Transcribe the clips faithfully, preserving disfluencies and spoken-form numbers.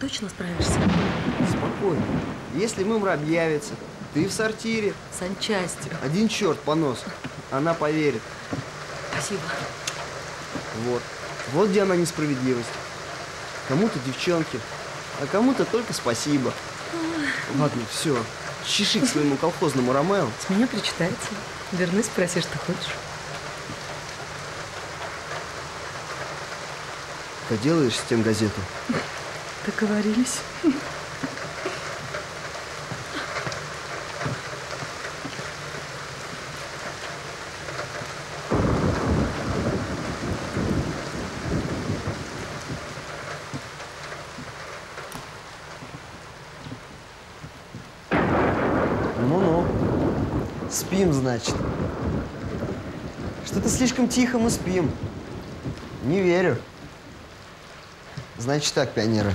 точно справишься? Спокойно. Если мымра объявится, ты в сортире. В санчасти. Один черт по носу. Она поверит. Спасибо. Вот. Вот где она несправедливость. Кому-то девчонки, а кому-то только спасибо. Ладно, все. Чеши к своему колхозному Ромео. С меня причитается. Вернусь, спроси, что хочешь. Поделаешь с тем газету? Договорились. Ну-ну. Спим, значит. Что-то слишком тихо мы спим. Не верю. Значит так, пионеры.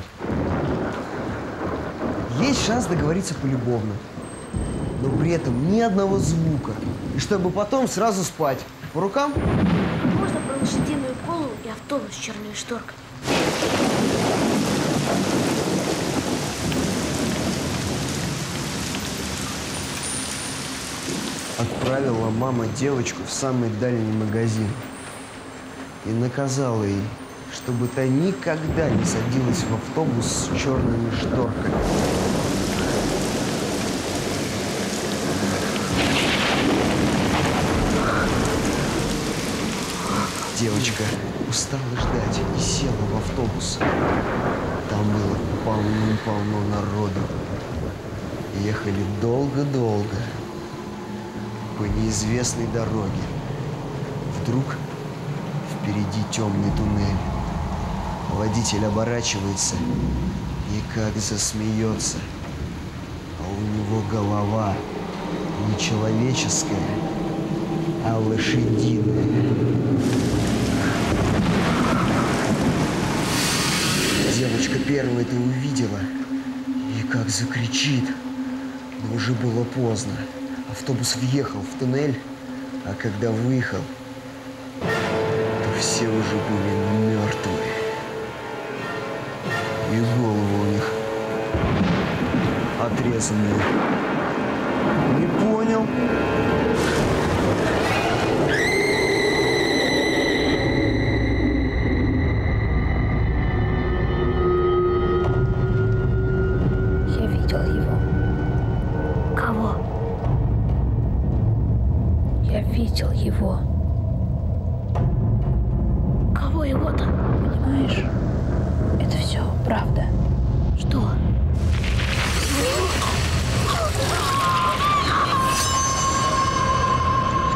Есть шанс договориться полюбовно, но при этом ни одного звука. И чтобы потом сразу спать. По рукам? Можно про лошадиную голову и автобус с черными шторками. Отправила мама девочку в самый дальний магазин и наказала ей, чтобы та никогда не садилась в автобус с черными шторками. Девочка устала ждать и села в автобус. Там было полным-полно народу. Ехали долго-долго по неизвестной дороге. Вдруг впереди темный туннель. Водитель оборачивается и как засмеется, а у него голова не человеческая, а лошадиная. Девочка первая это увидела и как закричит, но уже было поздно. Автобус въехал в туннель, а когда выехал, то все уже были мертвы. И головы у них отрезанные. Не понял. Я видела его. Кого? Я видел его. Кого его-то? Понимаешь? Это все правда. Что?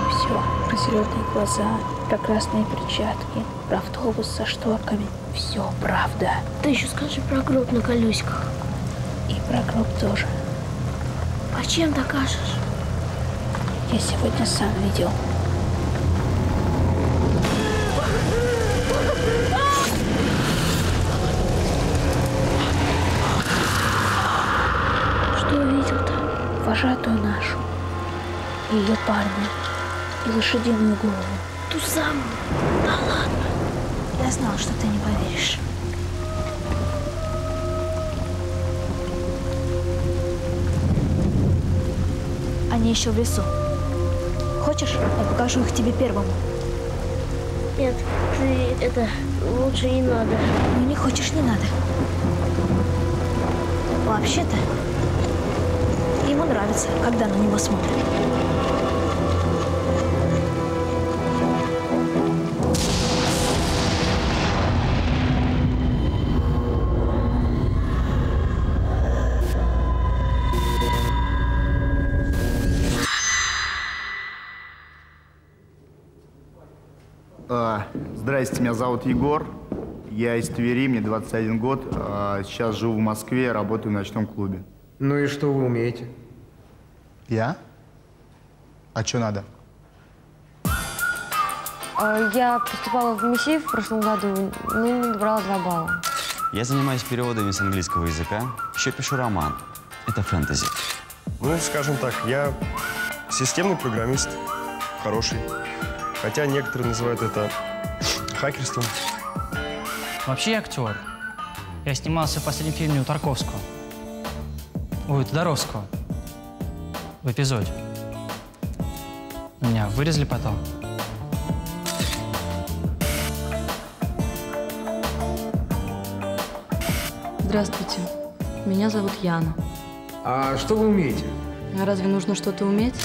Все. Про зеленые глаза, про красные перчатки, про автобус со шторками. Все правда. Ты еще скажи про гроб на колесиках. И про гроб тоже. А чем докажешь? Я сегодня сам видел. Вожатую нашу, и ее парня, и лошадиную голову. Ту самую? Да ладно. Я знала, что ты не поверишь. Они еще в лесу. Хочешь, я покажу их тебе первому? Нет, ты это лучше не надо. Ну не хочешь, не надо. Вообще-то ему нравится, когда на него смотрят. А, здрасте, меня зовут Егор. Я из Твери, мне двадцать один год. А, сейчас живу в Москве, работаю в ночном клубе. Ну и что вы умеете? Я? А что надо? Я поступала в МИСИ в прошлом году, но набрала два балла. Я занимаюсь переводами с английского языка, еще пишу роман. Это фэнтези. Ну, скажем так, я системный программист, хороший. Хотя некоторые называют это хакерством. Вообще я актер. Я снимался в последнем фильме у Тарковского. Ой, у Тодоровского. В эпизоде. Меня вырезали потом. Здравствуйте. Меня зовут Яна. А что вы умеете? А разве нужно что-то уметь?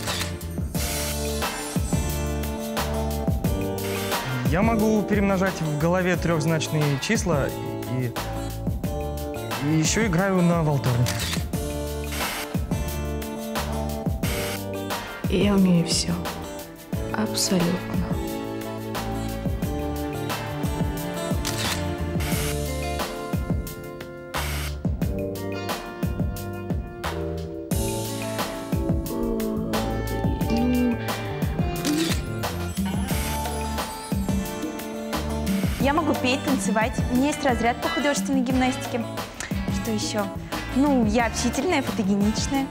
Я могу перемножать в голове трехзначные числа и... И еще играю на валторне. Я умею все. Абсолютно. Я могу петь, танцевать. У меня есть разряд по художественной гимнастике. Что еще? Ну, я общительная, фотогеничная.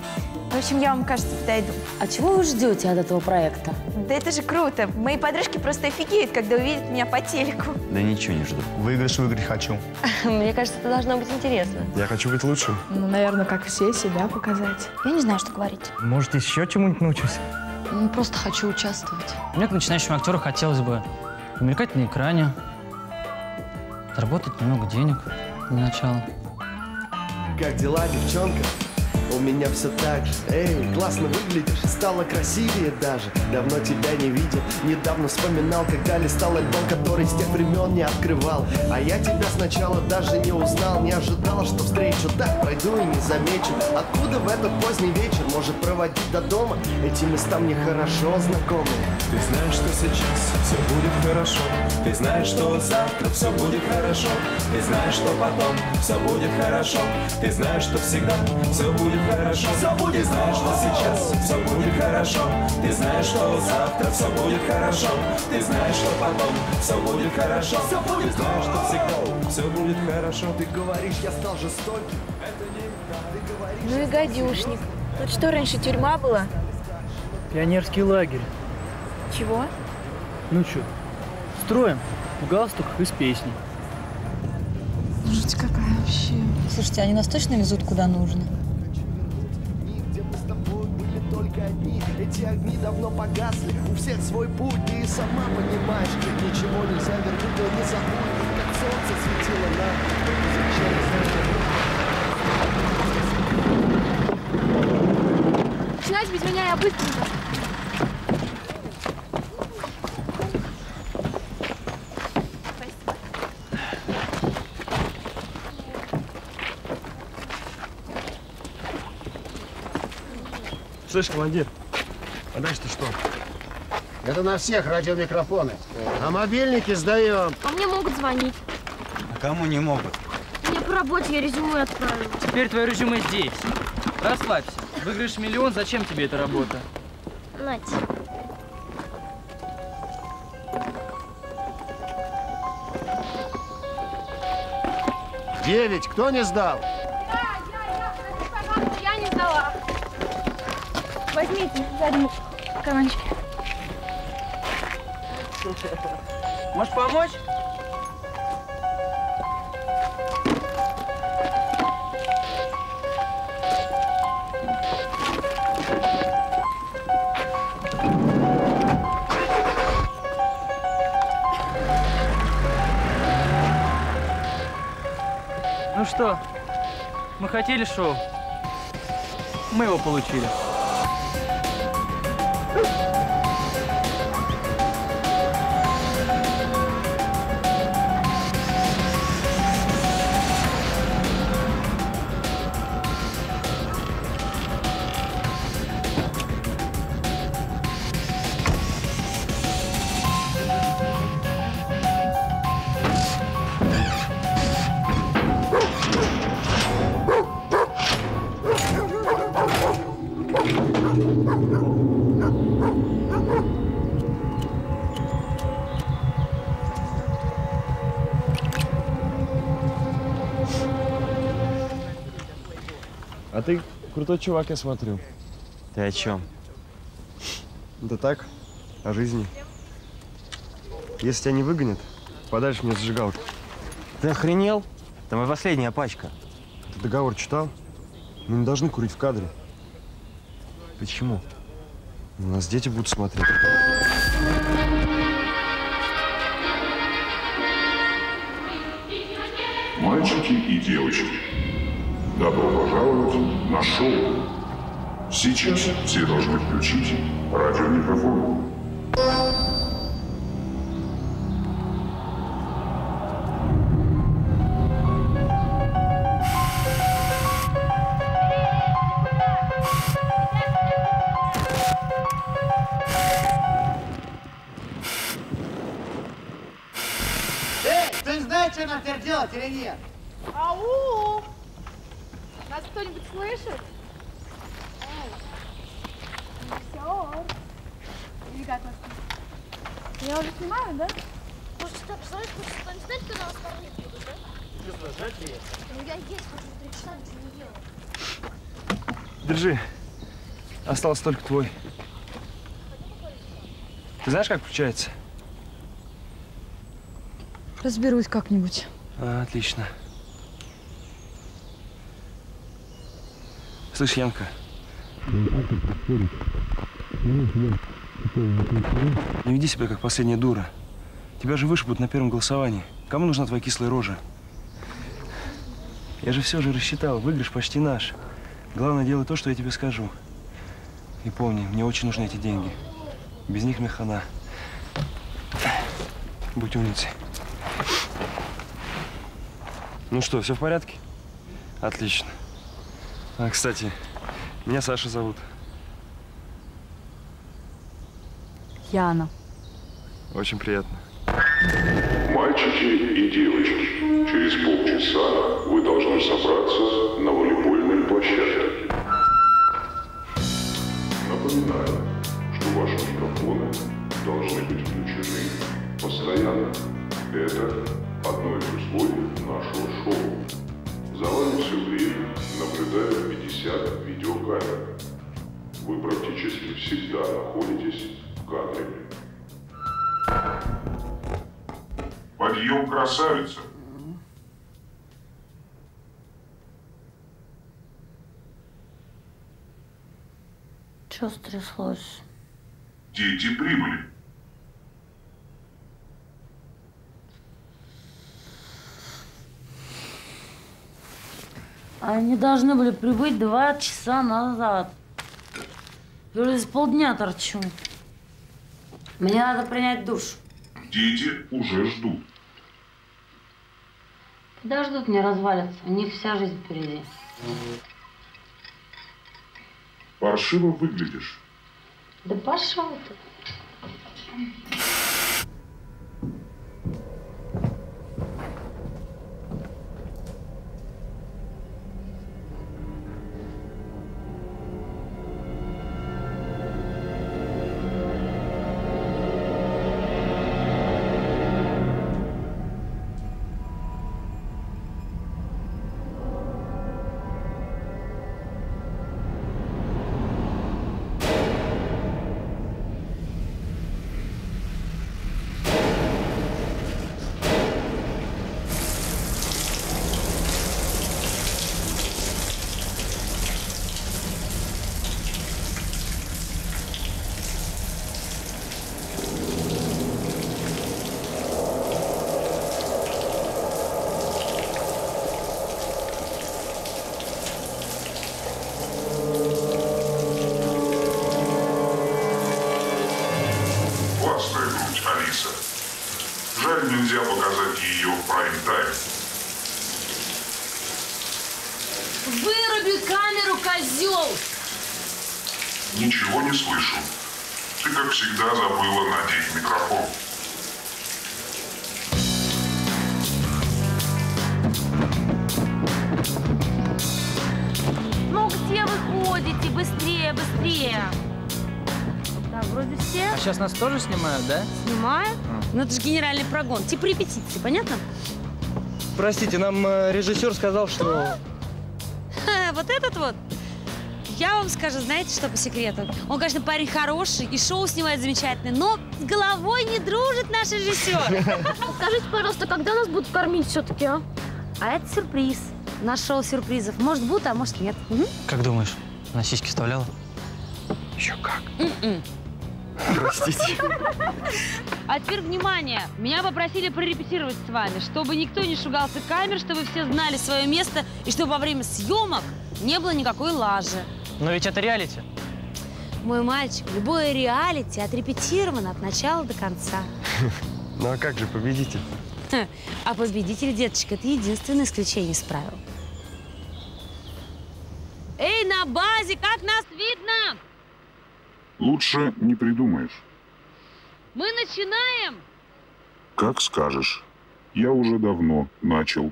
В общем, я вам, кажется, подойду. А чего вы ждете от этого проекта? Да это же круто. Мои подружки просто офигеют, когда увидят меня по телеку. Да ничего не жду. Выигрыш выиграть хочу. Мне кажется, это должно быть интересно. Я хочу быть лучшим. Ну, наверное, как все, себя показать. Я не знаю, что говорить. Может, еще чему-нибудь научусь? Ну, просто хочу участвовать. Мне, как начинающему актеру, хотелось бы помелькать на экране, заработать немного денег для начала. Как дела, девчонка? У меня все так же. Эй, классно выглядишь, стало красивее даже. Давно тебя не видел, недавно вспоминал, когда листал альбом, который с тех времен не открывал. А я тебя сначала даже не узнал, не ожидал, что встречу. Так пройду и не замечу. Откуда в этот поздний вечер может проводить до дома? Эти места мне хорошо знакомы. Ты знаешь, что сейчас все будет хорошо. Ты знаешь, что завтра все будет хорошо. Ты знаешь, что потом все будет хорошо. Ты знаешь, что всегда все будет хорошо. Ты знаешь, что сейчас все будет хорошо. Ты знаешь, что завтра все будет хорошо. Ты знаешь, что потом все будет хорошо. Ты знаешь, что всегда все будет хорошо. Ты говоришь, я стал жестоким. Ну и гадюшник. Тут что, раньше тюрьма была? Пионерский лагерь. Чего? Ну что, строим в галстуках и с песней. Жуть какая вообще. Слушайте, они нас точно везут куда нужно? Одни. Эти огни давно погасли, у всех свой путь, ты и сама понимаешь, ничего нельзя вернуть, но не забудь, как солнце светило нам. Начинай без меня, я быстренько. Слышь, командир, а дальше-то что? Это на всех радиомикрофоны. А мобильники сдаем. А мне могут звонить. А кому не могут? Мне по работе, я резюме отправила. Теперь твое резюме здесь. Расслабься. Выиграешь миллион, зачем тебе эта работа? Нать. Девять. Кто не сдал? Возьмите задние карманчики. Можешь помочь? Ну что, мы хотели шоу, мы его получили. А ты крутой чувак, я смотрю. Ты о чем? Да так, о жизни. Если тебя не выгонят, подаришь мне зажигалку. Ты охренел? Это моя последняя пачка. Ты договор читал? Мы не должны курить в кадре. Почему? У нас дети будут смотреть. Мальчики и девочки, добро пожаловать на шоу. Сейчас все должны включить радиомикрофон. Или нет? Ау! Нас кто-нибудь слышит? Все. Или как вас? Я уже снимаю, да? Может, что представляешь, может, что-нибудь знать, когда вас парни будут, да? Ты сложать ли? Ну, я есть, хочу три часа, ничего не делаю. Держи. Остался только твой. Ты знаешь, как включается? Разберусь как-нибудь. А, отлично. Слышь, Янка. Не веди себя как последняя дура. Тебя же вышибут на первом голосовании. Кому нужна твоя кислая рожа? Я же все же рассчитал. Выигрыш почти наш. Главное, делай то, что я тебе скажу. И помни, мне очень нужны эти деньги. Без них мне хана. Будь умницей. Ну что, все в порядке? Отлично. А, кстати, меня Саша зовут. Яна. Очень приятно. Мальчики и девочки, через полчаса вы должны собраться на волейбольной площадке. Напоминаю, что ваши микрофоны должны быть включены постоянно. Это... одно из условий нашего шоу. За вами все время наблюдают пятьдесят видеокамер. Вы практически всегда находитесь в кадре. Подъем, красавица! Что стряслось? Дети прибыли. Они должны были прибыть два часа назад. Я уже с полдня торчу. Мне надо принять душ. Дети уже ждут. Подождут, не развалятся. У них вся жизнь впереди. Паршиво выглядишь. Да пошел ты. Сейчас нас тоже снимают, да? Снимают? А. Ну, это же генеральный прогон. Типа репетиции, понятно? Простите, нам э, режиссер сказал, что... Ха, вот этот вот? Я вам скажу, знаете, что по секрету? Он, конечно, парень хороший и шоу снимает замечательно, но с головой не дружит наш режиссер. Скажите, пожалуйста, когда нас будут кормить все-таки, а? А это сюрприз. Наш шоу сюрпризов. Может, будут, а может, нет. Угу. Как думаешь, на сиськи вставляла? Еще как. Mm-mm. Простите. А теперь внимание. Меня попросили прорепетировать с вами, чтобы никто не шугался камер, чтобы все знали свое место и чтобы во время съемок не было никакой лажи. Но ведь это реалити. Мой мальчик, любое реалити отрепетировано от начала до конца. Ну а как же победитель? А победитель, деточка, это единственное исключение из правил. Эй, на базе, как нас видно? Лучше не придумаешь. Мы начинаем? Как скажешь. Я уже давно начал.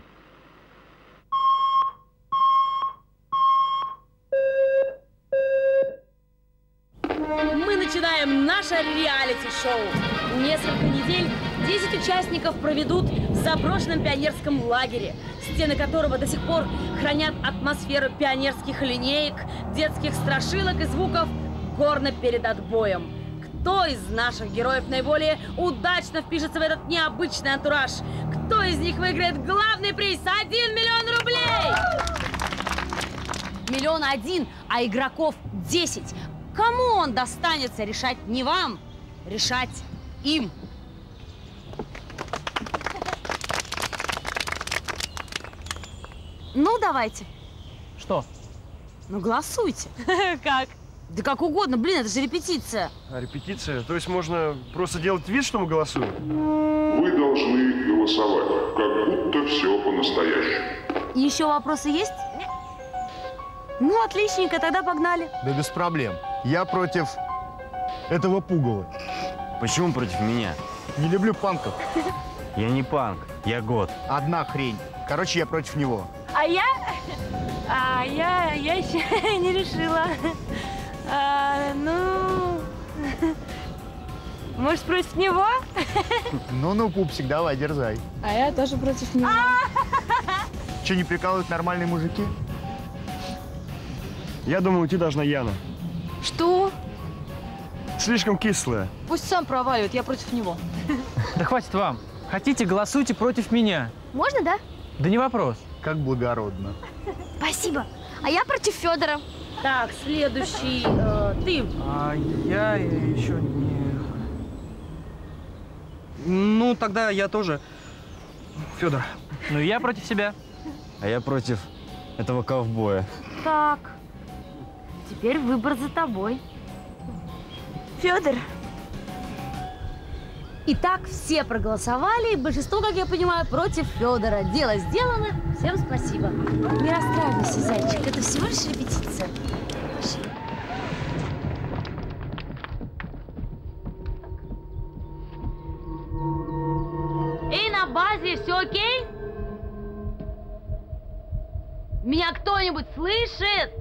Мы начинаем наше реалити-шоу. Несколько недель десять участников проведут в заброшенном пионерском лагере, стены которого до сих пор хранят атмосферу пионерских линеек, детских страшилок и звуков горно перед отбоем. Кто из наших героев наиболее удачно впишется в этот необычный антураж? Кто из них выиграет главный приз? один миллион рублей! Миллион один, а игроков десять. Кому он достанется, решать не вам, решать им. Ну, давайте. Что? Ну, голосуйте. Как? Да как угодно, блин, это же репетиция. А репетиция? То есть можно просто делать вид, что мы голосуем? Вы должны голосовать, как будто все по-настоящему. Еще вопросы есть? Ну, отличненько, тогда погнали. Да без проблем. Я против этого пугала. Почему против меня? Не люблю панков. Я не панк, я год. Одна хрень. Короче, я против него. А я... А я... Я еще не решила. А, ну... Может, против него? Ну-ну, пупсик, давай, дерзай. А я тоже против него. Че, не прикалывают нормальные мужики? Я думаю, уйти должна Яна. Что? Слишком кислая. Пусть сам проваливает, я против него. Да хватит вам. Хотите, голосуйте против меня. Можно, да? Да не вопрос. Как благородно. Спасибо. А я против Федора. Так, следующий э, ты. А я еще не... Ну, тогда я тоже. Федор. Ну, я против себя. А я против этого ковбоя. Так. Теперь выбор за тобой. Федор. Итак, все проголосовали, и большинство, как я понимаю, против Федора. Дело сделано. Всем спасибо. Не расстраивайся, зайчик. Это всего лишь репетиция. Эй, на базе, все окей? Меня кто-нибудь слышит?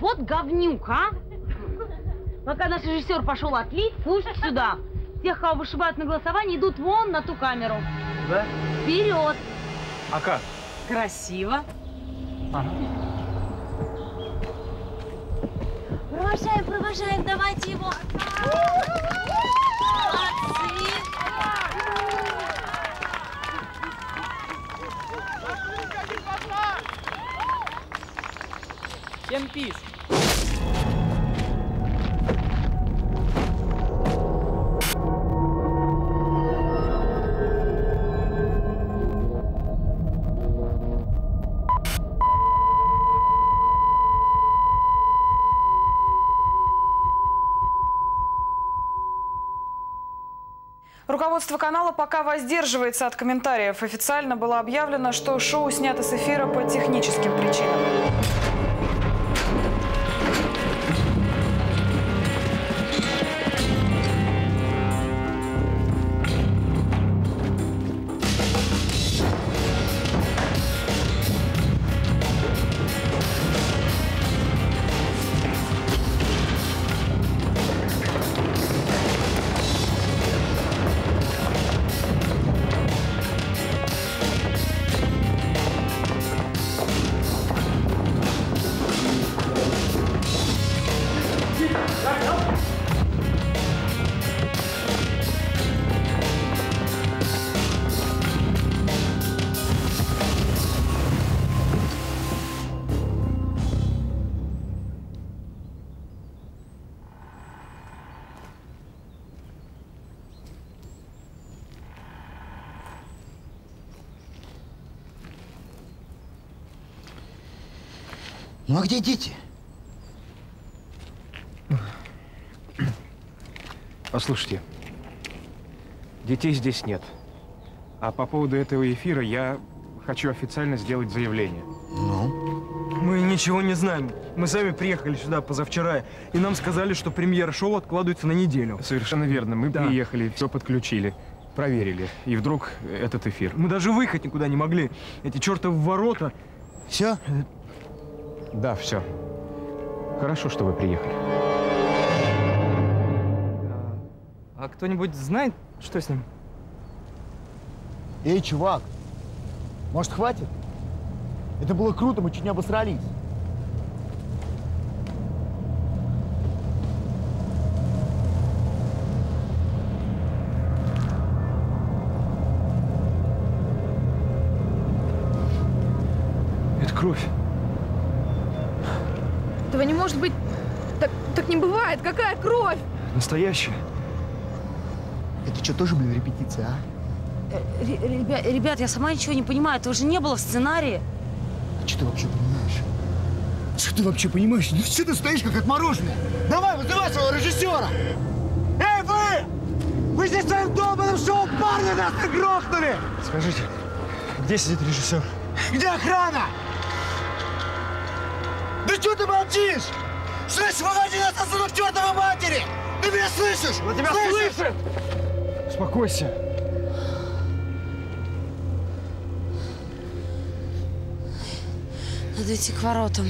Вот говнюк, а? Пока наш режиссер пошел отлить, пусть сюда. Тех, кого вышибают на голосование, идут вон на ту камеру. Да? Вперед. А как? Красиво. Ага. Провожаем, провожаем, давайте его. Молодцы. Всем пис. Руководство канала пока воздерживается от комментариев. Официально было объявлено, что шоу снято с эфира по техническим причинам. Ну а где дети? Послушайте, детей здесь нет. А по поводу этого эфира я хочу официально сделать заявление. Ну? Мы ничего не знаем. Мы сами приехали сюда позавчера, и нам сказали, что премьера шоу откладывается на неделю. Совершенно верно. Мы да. приехали, все подключили, проверили. И вдруг этот эфир. Мы даже выехать никуда не могли. Эти чертовы ворота. Все? Да, все. Хорошо, что вы приехали. А кто-нибудь знает, что с ним? Эй, чувак, может, хватит? Это было круто, мы чуть не обосрались. Это кровь. Этого не может быть. Так, так не бывает. Какая кровь? Настоящая. Это что, тоже, блин, репетиция, а? Ребят, ребят, я сама ничего не понимаю. Этого же не было в сценарии. А что ты вообще понимаешь? Что ты вообще понимаешь? Ну что ты стоишь, как отмороженный? Давай, вызывай своего режиссера! Эй, вы! Вы здесь своим долбаным шоу, парни, нас грохнули! Скажите, где сидит режиссер? Где охрана? Да что ты молчишь? Слышь, выводи нас отсюда к чертовой матери! Ты меня слышишь? Он тебя слышит! Успокойся. Надо идти к воротам.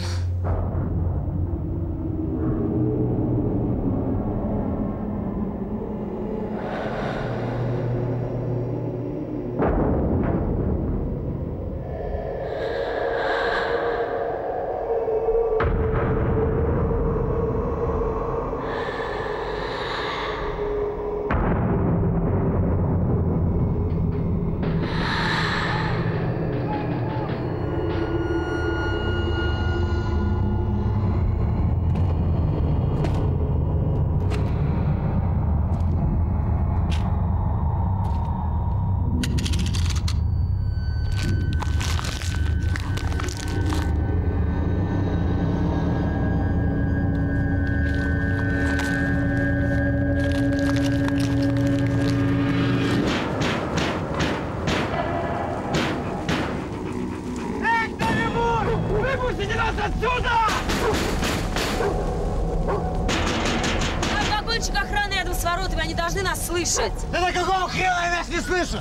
Да на какого хрена я нас не слышу?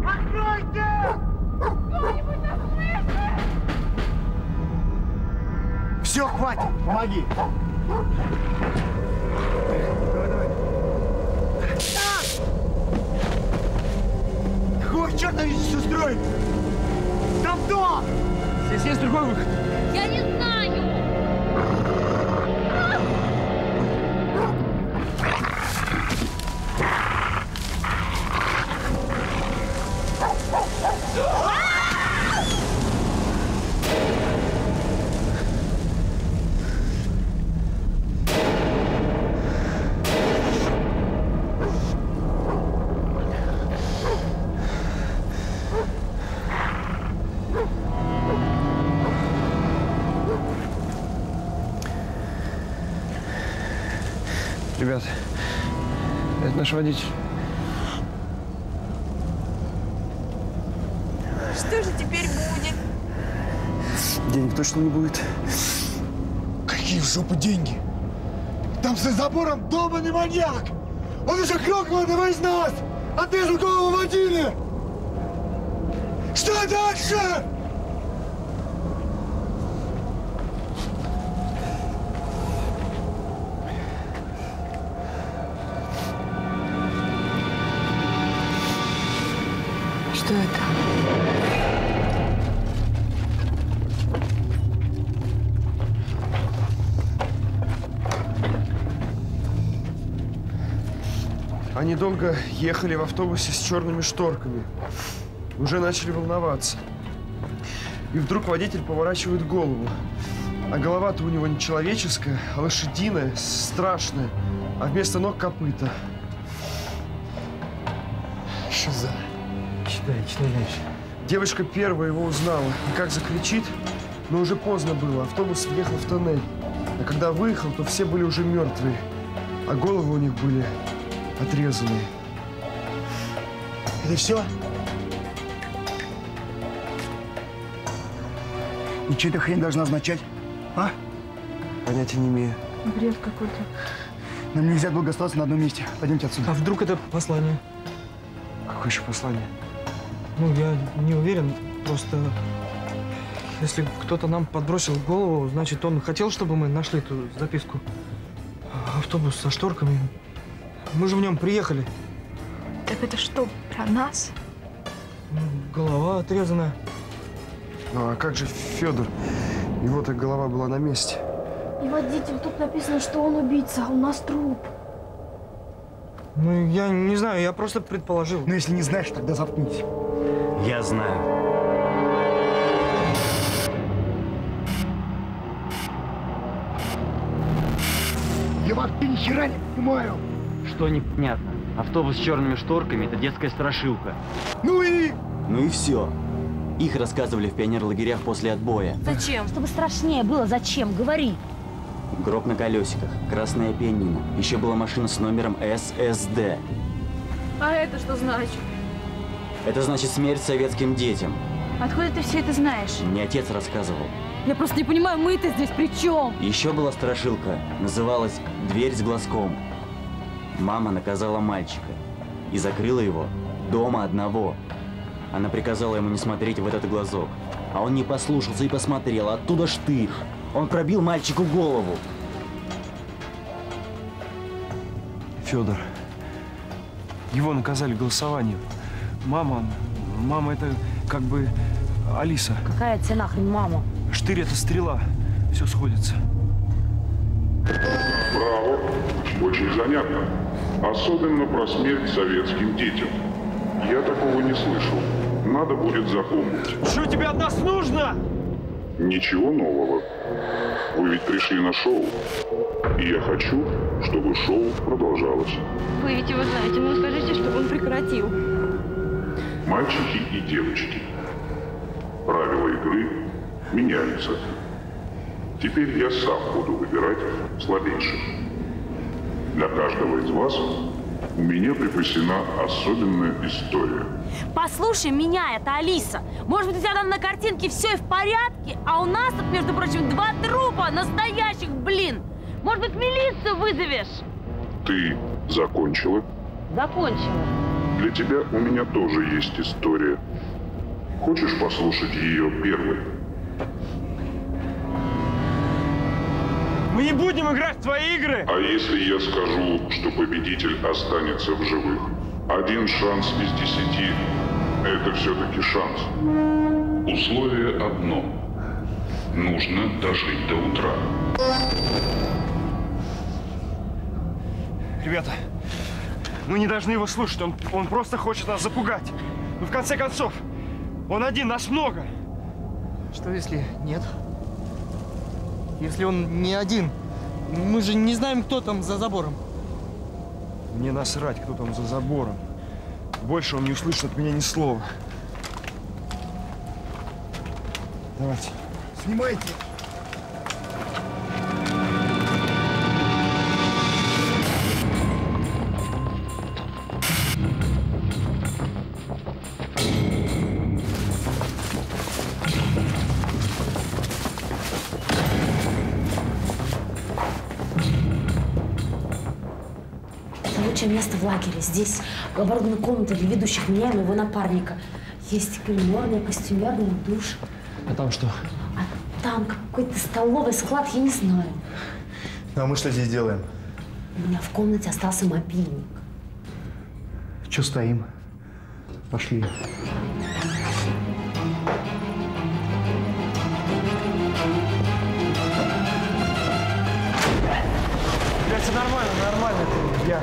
Откройте! Кто-нибудь нас слышит? Все, хватит, помоги. Давай, давай. А! Какого черта они здесь устроили? Там дом! Здесь есть другой выход. Я не знаю! Ребят, это наш водитель. Что же теперь будет? Денег точно не будет. Какие в жопу деньги? Там за забором долбанный маньяк! Он уже крокнул одного из нас! Отрезал голову водили! Что дальше? Что это? Они долго ехали в автобусе с черными шторками. Уже начали волноваться. И вдруг водитель поворачивает голову. А голова-то у него не человеческая, а лошадиная, страшная. А вместо ног копыта. Шиза. Читай, читай дальше. Девочка первая его узнала. И как закричит, но уже поздно было. Автобус въехал в тоннель. А когда выехал, то все были уже мертвые. А головы у них были отрезанные. Это все? И что эта хрень должна означать? А? Понятия не имею. Бред какой-то. Нам нельзя долго остаться на одном месте. Пойдемте отсюда. А вдруг это послание? Какое еще послание? Ну, я не уверен. Просто если кто-то нам подбросил голову, значит, он хотел, чтобы мы нашли эту записку. Автобус со шторками. Мы же в нем приехали. Так это что, про нас? Голова отрезанная. Ну, а как же Федор? Его-то голова была на месте. И водитель, тут написано, что он убийца, а у нас труп. Ну, я не знаю, я просто предположил. Ну, если не знаешь, тогда заткнись. Я знаю. Я вас ни хера не понимаю. Что непонятно? Автобус с черными шторками – это детская страшилка. Ну и? Ну и все. Их рассказывали в пионерлагерях после отбоя. Зачем? Чтобы страшнее было. Зачем? Говори. Гроб на колесиках, красная пианино. Еще была машина с номером эс эс дэ. А это что значит? Это значит смерть советским детям. Откуда ты все это знаешь? Мне отец рассказывал. Я просто не понимаю, мы-то здесь при чем? Еще была страшилка. Называлась «Дверь с глазком». Мама наказала мальчика и закрыла его дома одного. Она приказала ему не смотреть в этот глазок. А он не послушался и посмотрел. Оттуда штырь. Он пробил мальчику голову. Федор. Его наказали голосованием. Мама, мама это как бы Алиса. Какая тебе нахрен мама? Штырь это стрела. Все сходится. Браво. Очень занятно. Особенно про смерть советским детям. Я такого не слышал. Надо будет запомнить. Что тебе от нас нужно? Ничего нового. Вы ведь пришли на шоу. И я хочу, чтобы шоу продолжалось. Вы ведь его знаете, но скажите, чтобы он прекратил. Мальчики и девочки. Правила игры меняются. Теперь я сам буду выбирать слабейших. Для каждого из вас у меня припасена особенная история. Послушай меня, это Алиса. Может быть, у тебя там на картинке все и в порядке, а у нас тут, между прочим, два трупа настоящих, блин. Может быть, милицию вызовешь? Ты закончила? Закончила. Для тебя у меня тоже есть история. Хочешь послушать ее первой? Мы не будем играть в твои игры! А если я скажу, что победитель останется в живых? Один шанс из десяти – это все-таки шанс. Условие одно – нужно дожить до утра. Ребята, мы не должны его слушать, он, он просто хочет нас запугать. Ну, в конце концов, он один, нас много. Что если нет? Если он не один, мы же не знаем, кто там за забором. Мне насрать, кто там за забором. Больше он не услышит от меня ни слова. Давайте. Снимайте. Место в лагере. Здесь оборудована комната для ведущих меня и моего напарника. Есть гримерная, костюмерная, душ. А там что? А там какой-то столовый склад, я не знаю. Ну, а мы что здесь делаем? У меня в комнате остался мобильник. Че стоим? Пошли. Бля, все нормально, нормально. Я...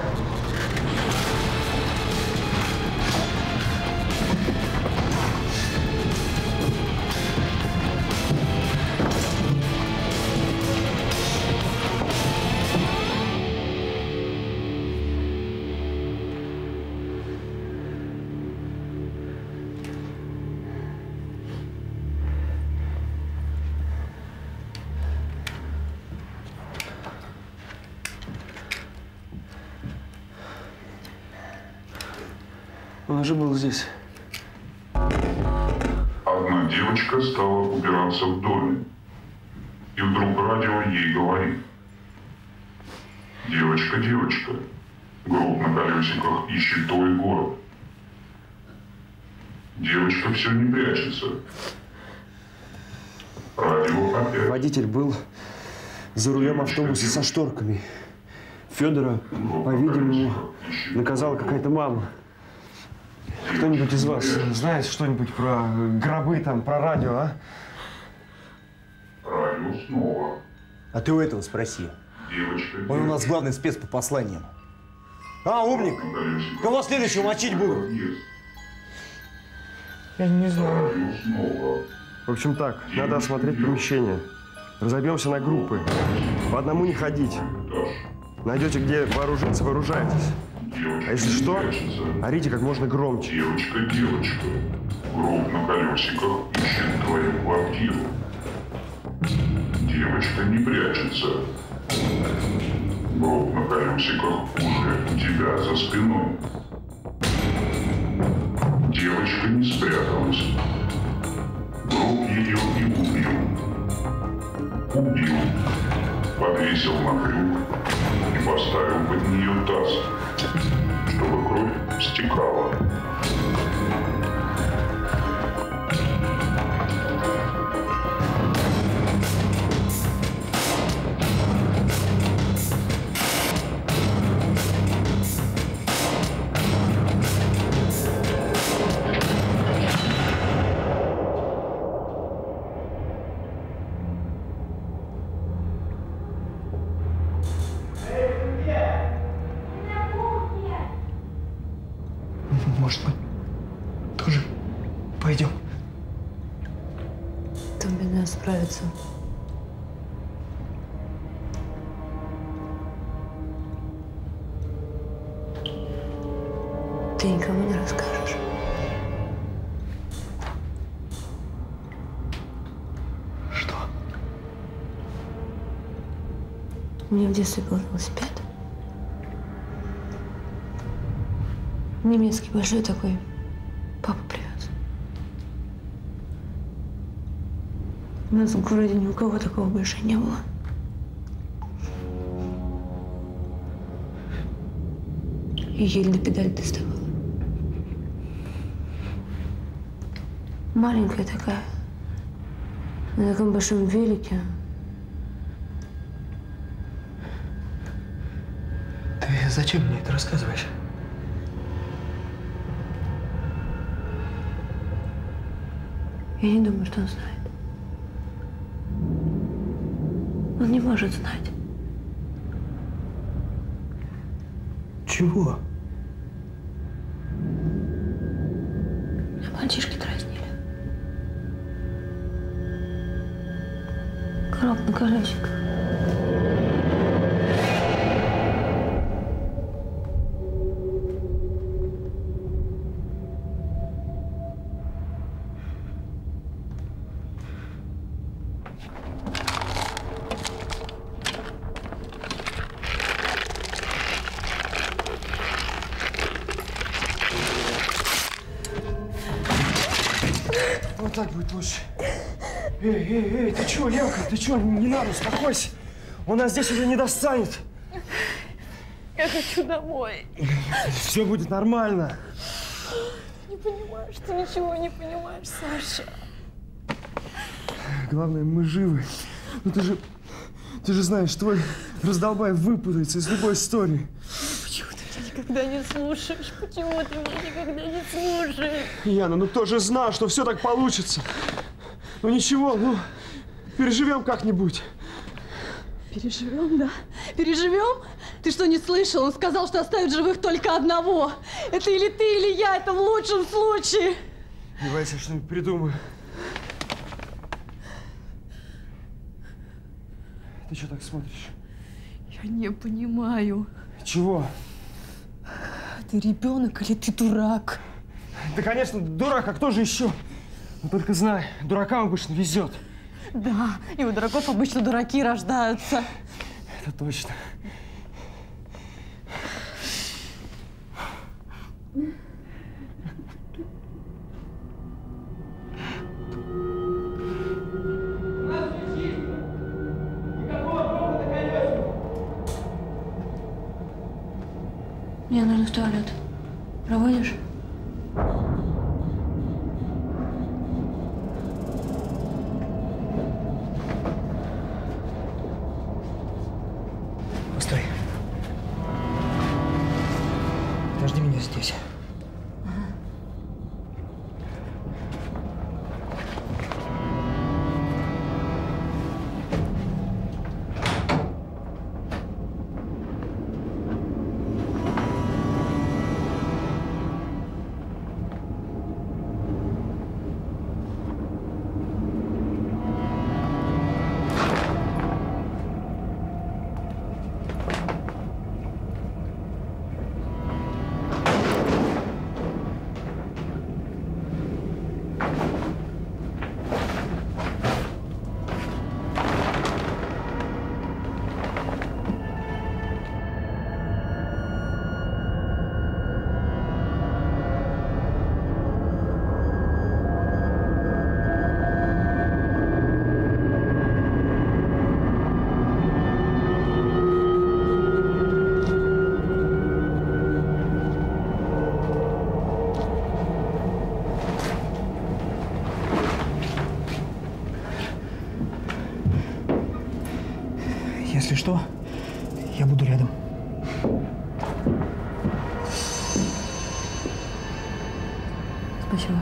он же был здесь. Одна девочка стала убираться в доме. И вдруг радио ей говорит. Девочка, девочка, гроб на колесиках ищет твой город. Девочка все не прячется. Радио опять. Водитель был за рулем девочка, автобуса девочка. Со шторками. Федора, по-видимому, наказала какая-то мама. Кто-нибудь из вас знает что-нибудь про гробы, там, про радио, а? Радио снова. А ты у этого спроси. Девочка, он девочка. У нас главный спец по посланиям. А, умник! Кого следующего мочить буду? Я не знаю. В общем так, надо осмотреть помещение. Разобьемся на группы. По одному не ходить. Найдете, где вооружиться, вооружайтесь. Девочка, а если что, орите как можно громче. Девочка, девочка, гроб на колесиках ищет твою квартиру. Девочка не прячется. Гроб на колесиках уже у тебя за спиной. Девочка не спряталась. Гроб ее и убил. Убил. Повесил на крюк и поставил под нее таз, чтобы кровь стекала. Ты никому не расскажешь. Что? У меня в детстве был велосипед. Немецкий большой такой. Папа привез. У нас в городе ни у кого такого больше не было. И еле на педаль доставала. Маленькая такая, на таком большом велике. Ты зачем мне это рассказываешь? Я не думаю, что он знает. Он не может знать. Чего? А мальчишки дразнили. Гроб на колесиках. Вот так будет лучше. Эй, эй, эй, ты чего, Левка? Ты чего? Не надо, успокойся. Он нас здесь уже не достанет. Я хочу домой. Все будет нормально. Не понимаешь, ты ничего не понимаешь, Саша. Главное, мы живы. Ну ты же, ты же знаешь, твой раздолбай выпутается из любой истории. Почему ты меня никогда не слушаешь? Почему ты меня никогда не слушаешь? Яна, ну кто же знал, что все так получится? Ну ничего, ну переживем как-нибудь. Переживем, да? Переживем? Ты что, не слышал? Он сказал, что оставит живых только одного. Это или ты, или я. Это в лучшем случае. Давай я что-нибудь придумаю. Ты что так смотришь? Я не понимаю. Чего? Ты ребенок или ты дурак? Да, конечно, дурак, а кто же еще? Но только знай, дуракам обычно везет. Да, и у дураков обычно дураки рождаются. Это точно. не в туалет. Проводишь? Постой. Подожди меня здесь. Если что, я буду рядом. Спасибо.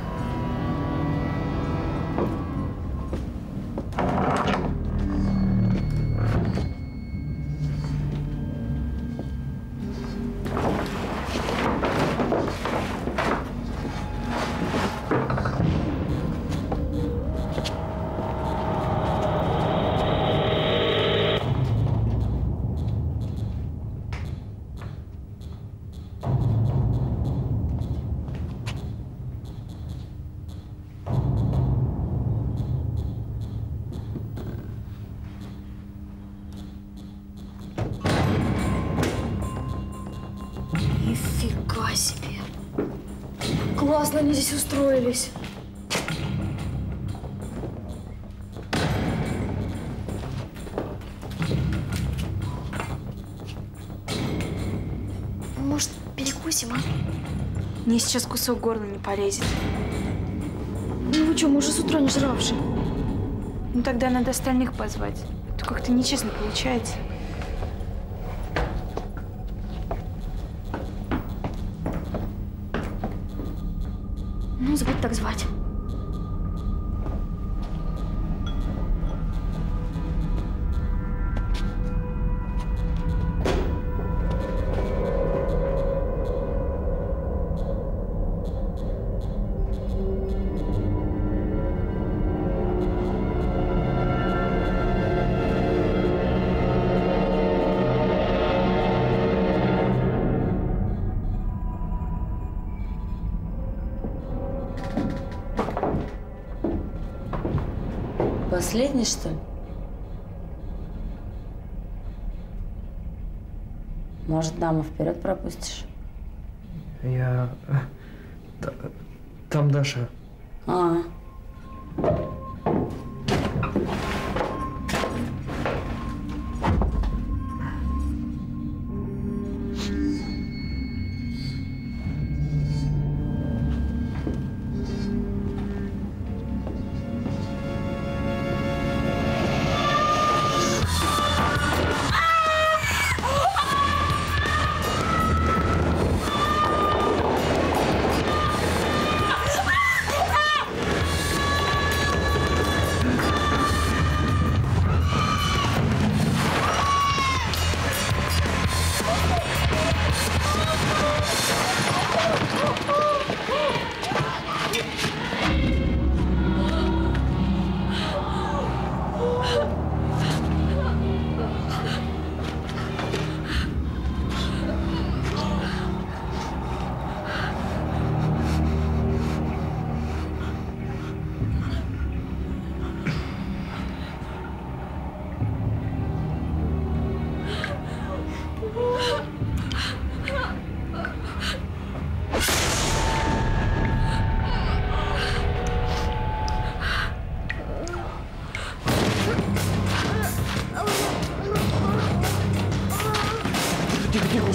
Классно они здесь устроились. Может, перекусим, а? Мне сейчас кусок горла не полезет. Ну вы что, мы уже с утра не жравши. Ну тогда надо остальных позвать. Это как-то нечестно получается. Так звать. Последний, что ли? Может, даму вперед пропустишь? Я... Там Даша. А.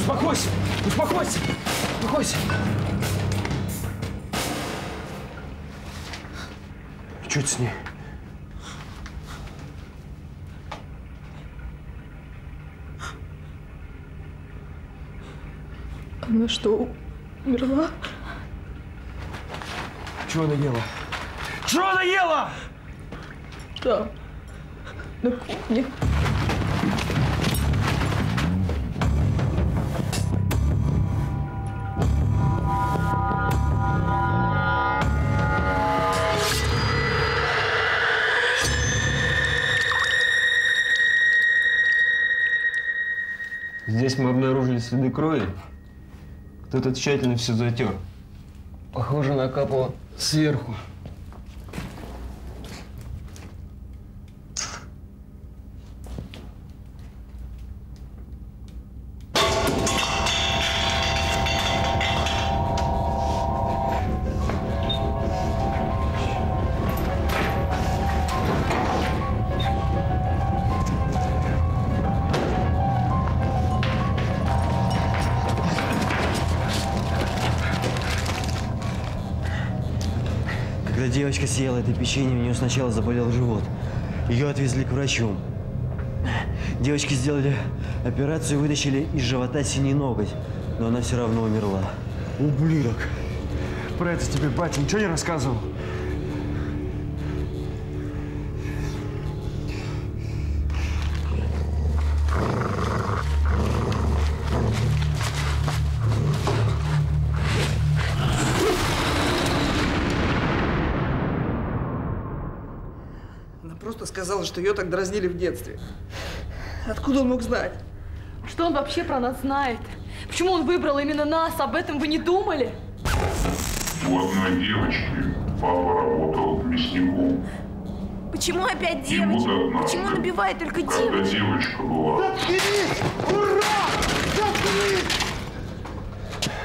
Успокойся! Успокойся! успокойся. Что это с ней? Она что, умерла? Чего она ела? Чего она ела? Да, на кухне. Здесь мы обнаружили следы крови. Кто-то тщательно все затер. Похоже, накапало сверху. Девочка съела это печенье, у нее сначала заболел живот. Ее отвезли к врачу. Девочке сделали операцию, вытащили из живота синий ноготь, но она все равно умерла. Ублюдок! Про это тебе батя ничего не рассказывал? Сказала, что ее так дразнили в детстве. Откуда он мог знать? Что он вообще про нас знает? Почему он выбрал именно нас? Об этом вы не думали? У одной девочки папа работал мясником. Почему опять девочка? Почему он убивает только девочку? Когда девочка была. Заткнись! Ура! Заткнись!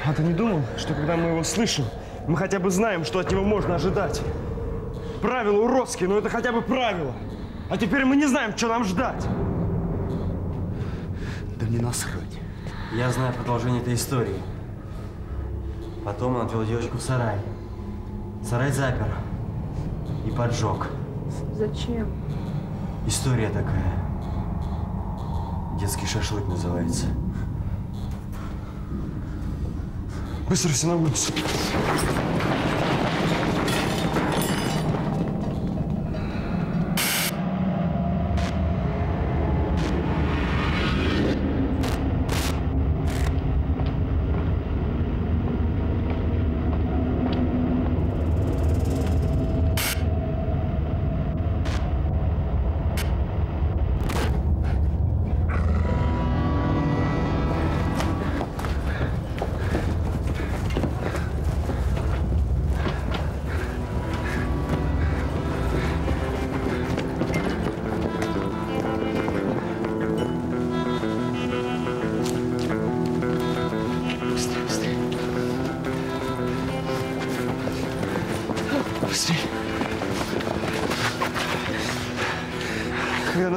А ты не думал, что когда мы его слышим, мы хотя бы знаем, что от него можно ожидать? Правила уродские, но это хотя бы правило. А теперь мы не знаем, что нам ждать. Да не насрать. Я знаю продолжение этой истории. Потом он отвел девочку в сарай. Сарай запер и поджег. Зачем? История такая. Детский шашлык называется. Быстро все на улицу.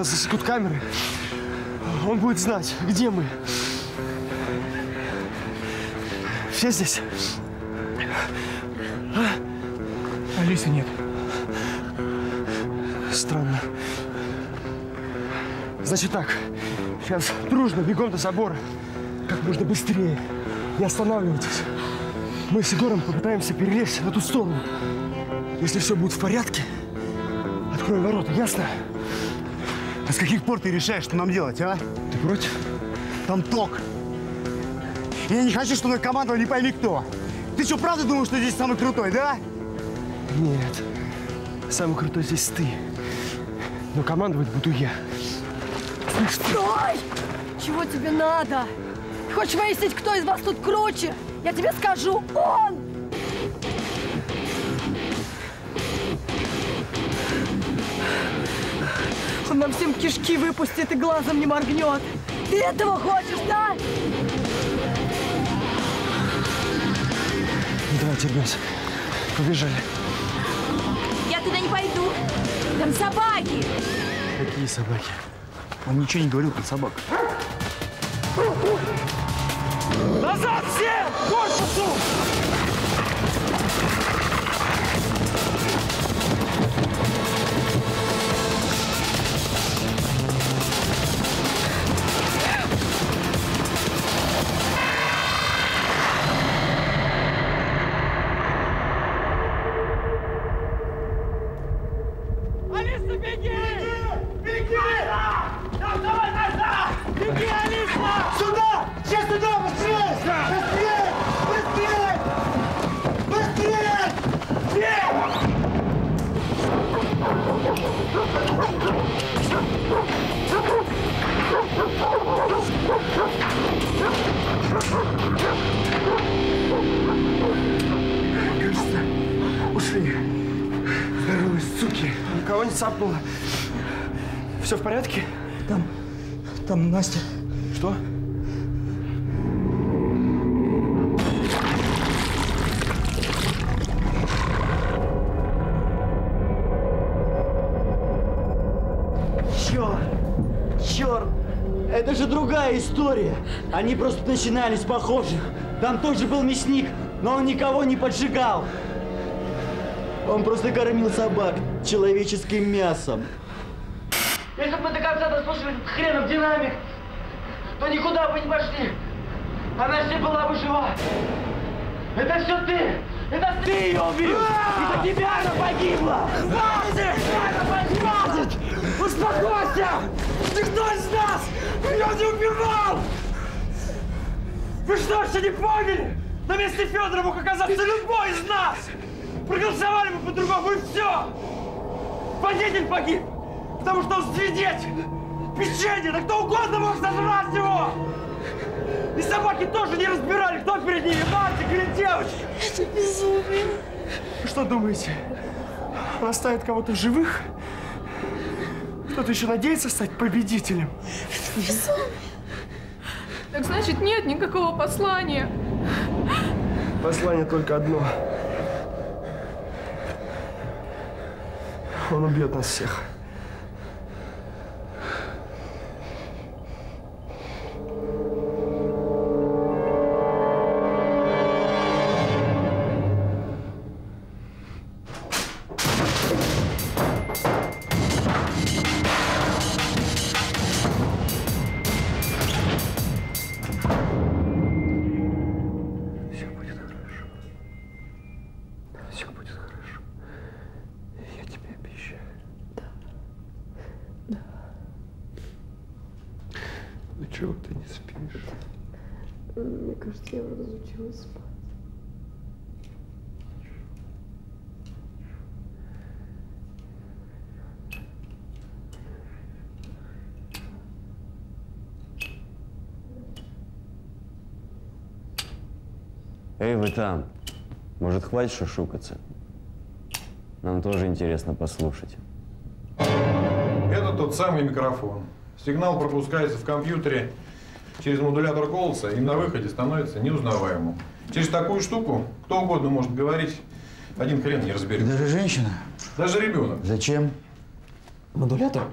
Засекут камеры, он будет знать, где мы. Все здесь? А? Алисы нет. Странно. Значит так, сейчас дружно бегом до забора. Как можно быстрее. Не останавливайтесь. Мы с Егором попытаемся перелезть на ту сторону. Если все будет в порядке, открой ворота, ясно? А с каких пор ты решаешь, что нам делать, а? Ты против? Там ток. Я не хочу, чтобы командовал не пойми кто. Ты что, правда думаешь, что здесь самый крутой, да? Нет. Самый крутой здесь ты. Но командовать буду я. Стой! Чего тебе надо? Ты хочешь выяснить, кто из вас тут круче? Я тебе скажу, он! Он нам всем кишки выпустит и глазом не моргнет. Ты этого хочешь, да? Давайте, ребята, побежали. Я туда не пойду. Там собаки. Какие собаки? Он ничего не говорил про собак. Назад все! К корпусу! Ушли. Здоровые суки. Никого не цапнуло. Все в порядке? Там, там Настя. Что? История. Они просто начинались похожи. Там тоже был мясник, но он никого не поджигал. Он просто кормил собак человеческим мясом. Если бы мы до конца дослушали хренов динамик, то никуда бы не пошли. Она все была бы жива. Это все ты! Это ты ее убил! Это тебя она погибла! Хватит! Хватит! Успокойся! Никто из нас ее не убивал! Вы что, еще не поняли? На месте Федора мог оказаться любой из нас! Проголосовали бы по-другому, и все! Водитель погиб, потому что он свидетель! Печенье, да кто угодно мог сожрать его! И собаки тоже не разбирали, кто перед ними, мальчик или девочка! Это безумие! Вы что думаете, он оставит кого-то живых? Кто-то еще надеется стать победителем? Это безумие. Так значит, нет никакого послания. Послание только одно. Он убьет нас всех. Эй, вы там. Может, хватит шушукаться? Нам тоже интересно послушать. Это тот самый микрофон. Сигнал пропускается в компьютере через модулятор голоса и на выходе становится неузнаваемым. Через такую штуку кто угодно может говорить, один хрен не разберется. Даже женщина? Даже ребенок. Зачем? Модулятор?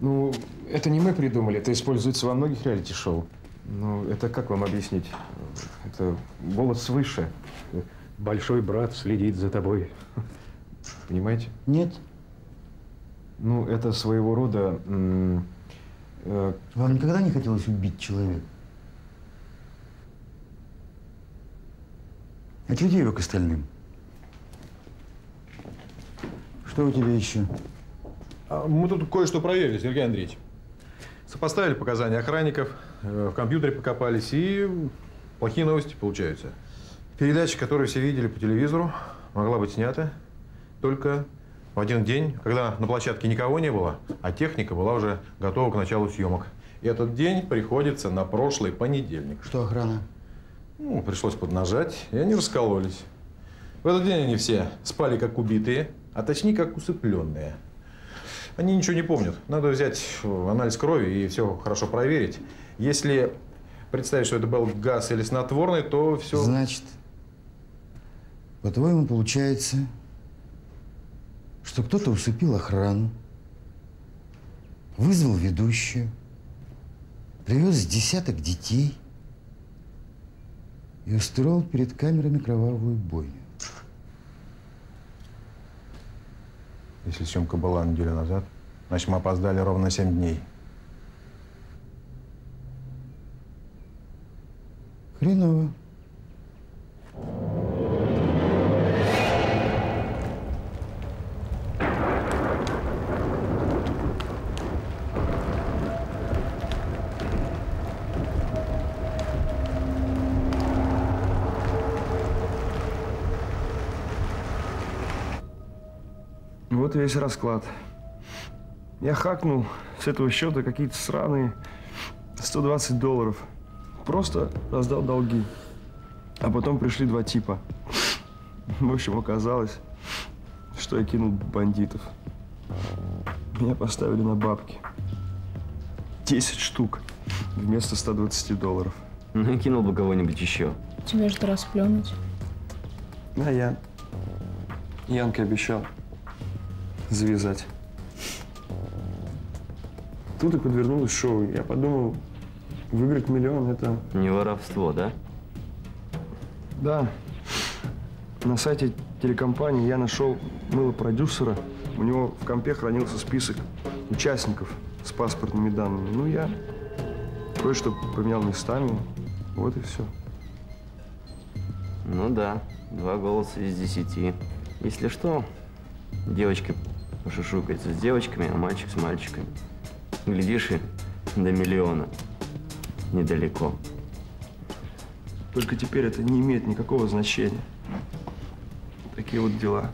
Ну, это не мы придумали, это используется во многих реалити-шоу. Ну, это как вам объяснить? Это голос свыше. Большой брат следит за тобой. Понимаете? Нет. Ну, это своего рода… Э, вам никогда не хотелось убить человека? А чего тебе его к остальным? Что у тебя еще? Мы тут кое-что проверили, Сергей Андреевич. Сопоставили показания охранников, в компьютере покопались, и плохие новости получаются. Передача, которую все видели по телевизору, могла быть снята только в один день, когда на площадке никого не было, а техника была уже готова к началу съемок. И этот день приходится на прошлый понедельник. Что охрана? Ну, пришлось поднажать, и они раскололись. В этот день они все спали как убитые, а точнее как усыпленные. Они ничего не помнят. Надо взять анализ крови и все хорошо проверить. Если представить, что это был газ или снотворный, то все… Значит, по-твоему, получается, что кто-то усыпил охрану, вызвал ведущую, привез десяток детей, и устроил перед камерами кровавую бойню. Если съемка была неделю назад, значит, мы опоздали ровно семь дней. Хреново. Вот весь расклад. Я хакнул с этого счета какие-то сраные сто двадцать долларов. Просто раздал долги. А потом пришли два типа. В общем, оказалось, что я кинул бандитов. Меня поставили на бабки. десять штук вместо ста двадцати долларов. Ну и кинул бы кого-нибудь еще. Тебе же-то расплюнуть. А я... Янке обещал завязать. Тут и подвернулось шоу. Я подумал, выиграть миллион – это… Не воровство, да? Да. На сайте телекомпании я нашел мыло продюсера. У него в компе хранился список участников с паспортными данными. Ну, я кое-что поменял местами. Вот и все. Ну да, два голоса из десяти. Если что, девочка пошушукается с девочками, а мальчик с мальчиками. Глядишь, и до миллиона недалеко. Только теперь это не имеет никакого значения. Такие вот дела.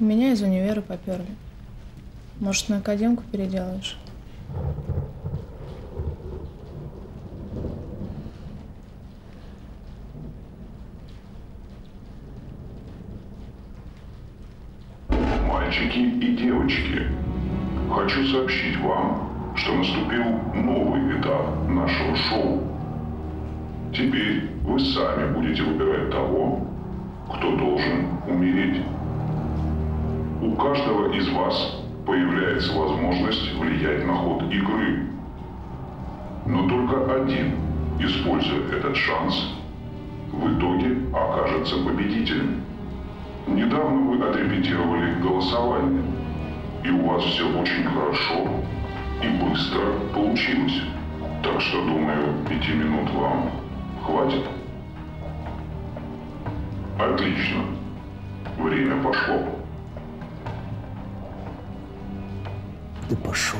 Меня из универа поперли. Может, на академку переделаешь? Мальчики и девочки, хочу сообщить вам, что наступил новый этап нашего шоу. Теперь вы сами будете выбирать того, кто должен умереть. У каждого из вас появляется возможность влиять на ход игры. Но только один, используя этот шанс, в итоге окажется победителем. Недавно вы отрепетировали голосование, и у вас все очень хорошо и быстро получилось. Так что, думаю, пяти минут вам хватит. Отлично. Время пошло. Да пошел.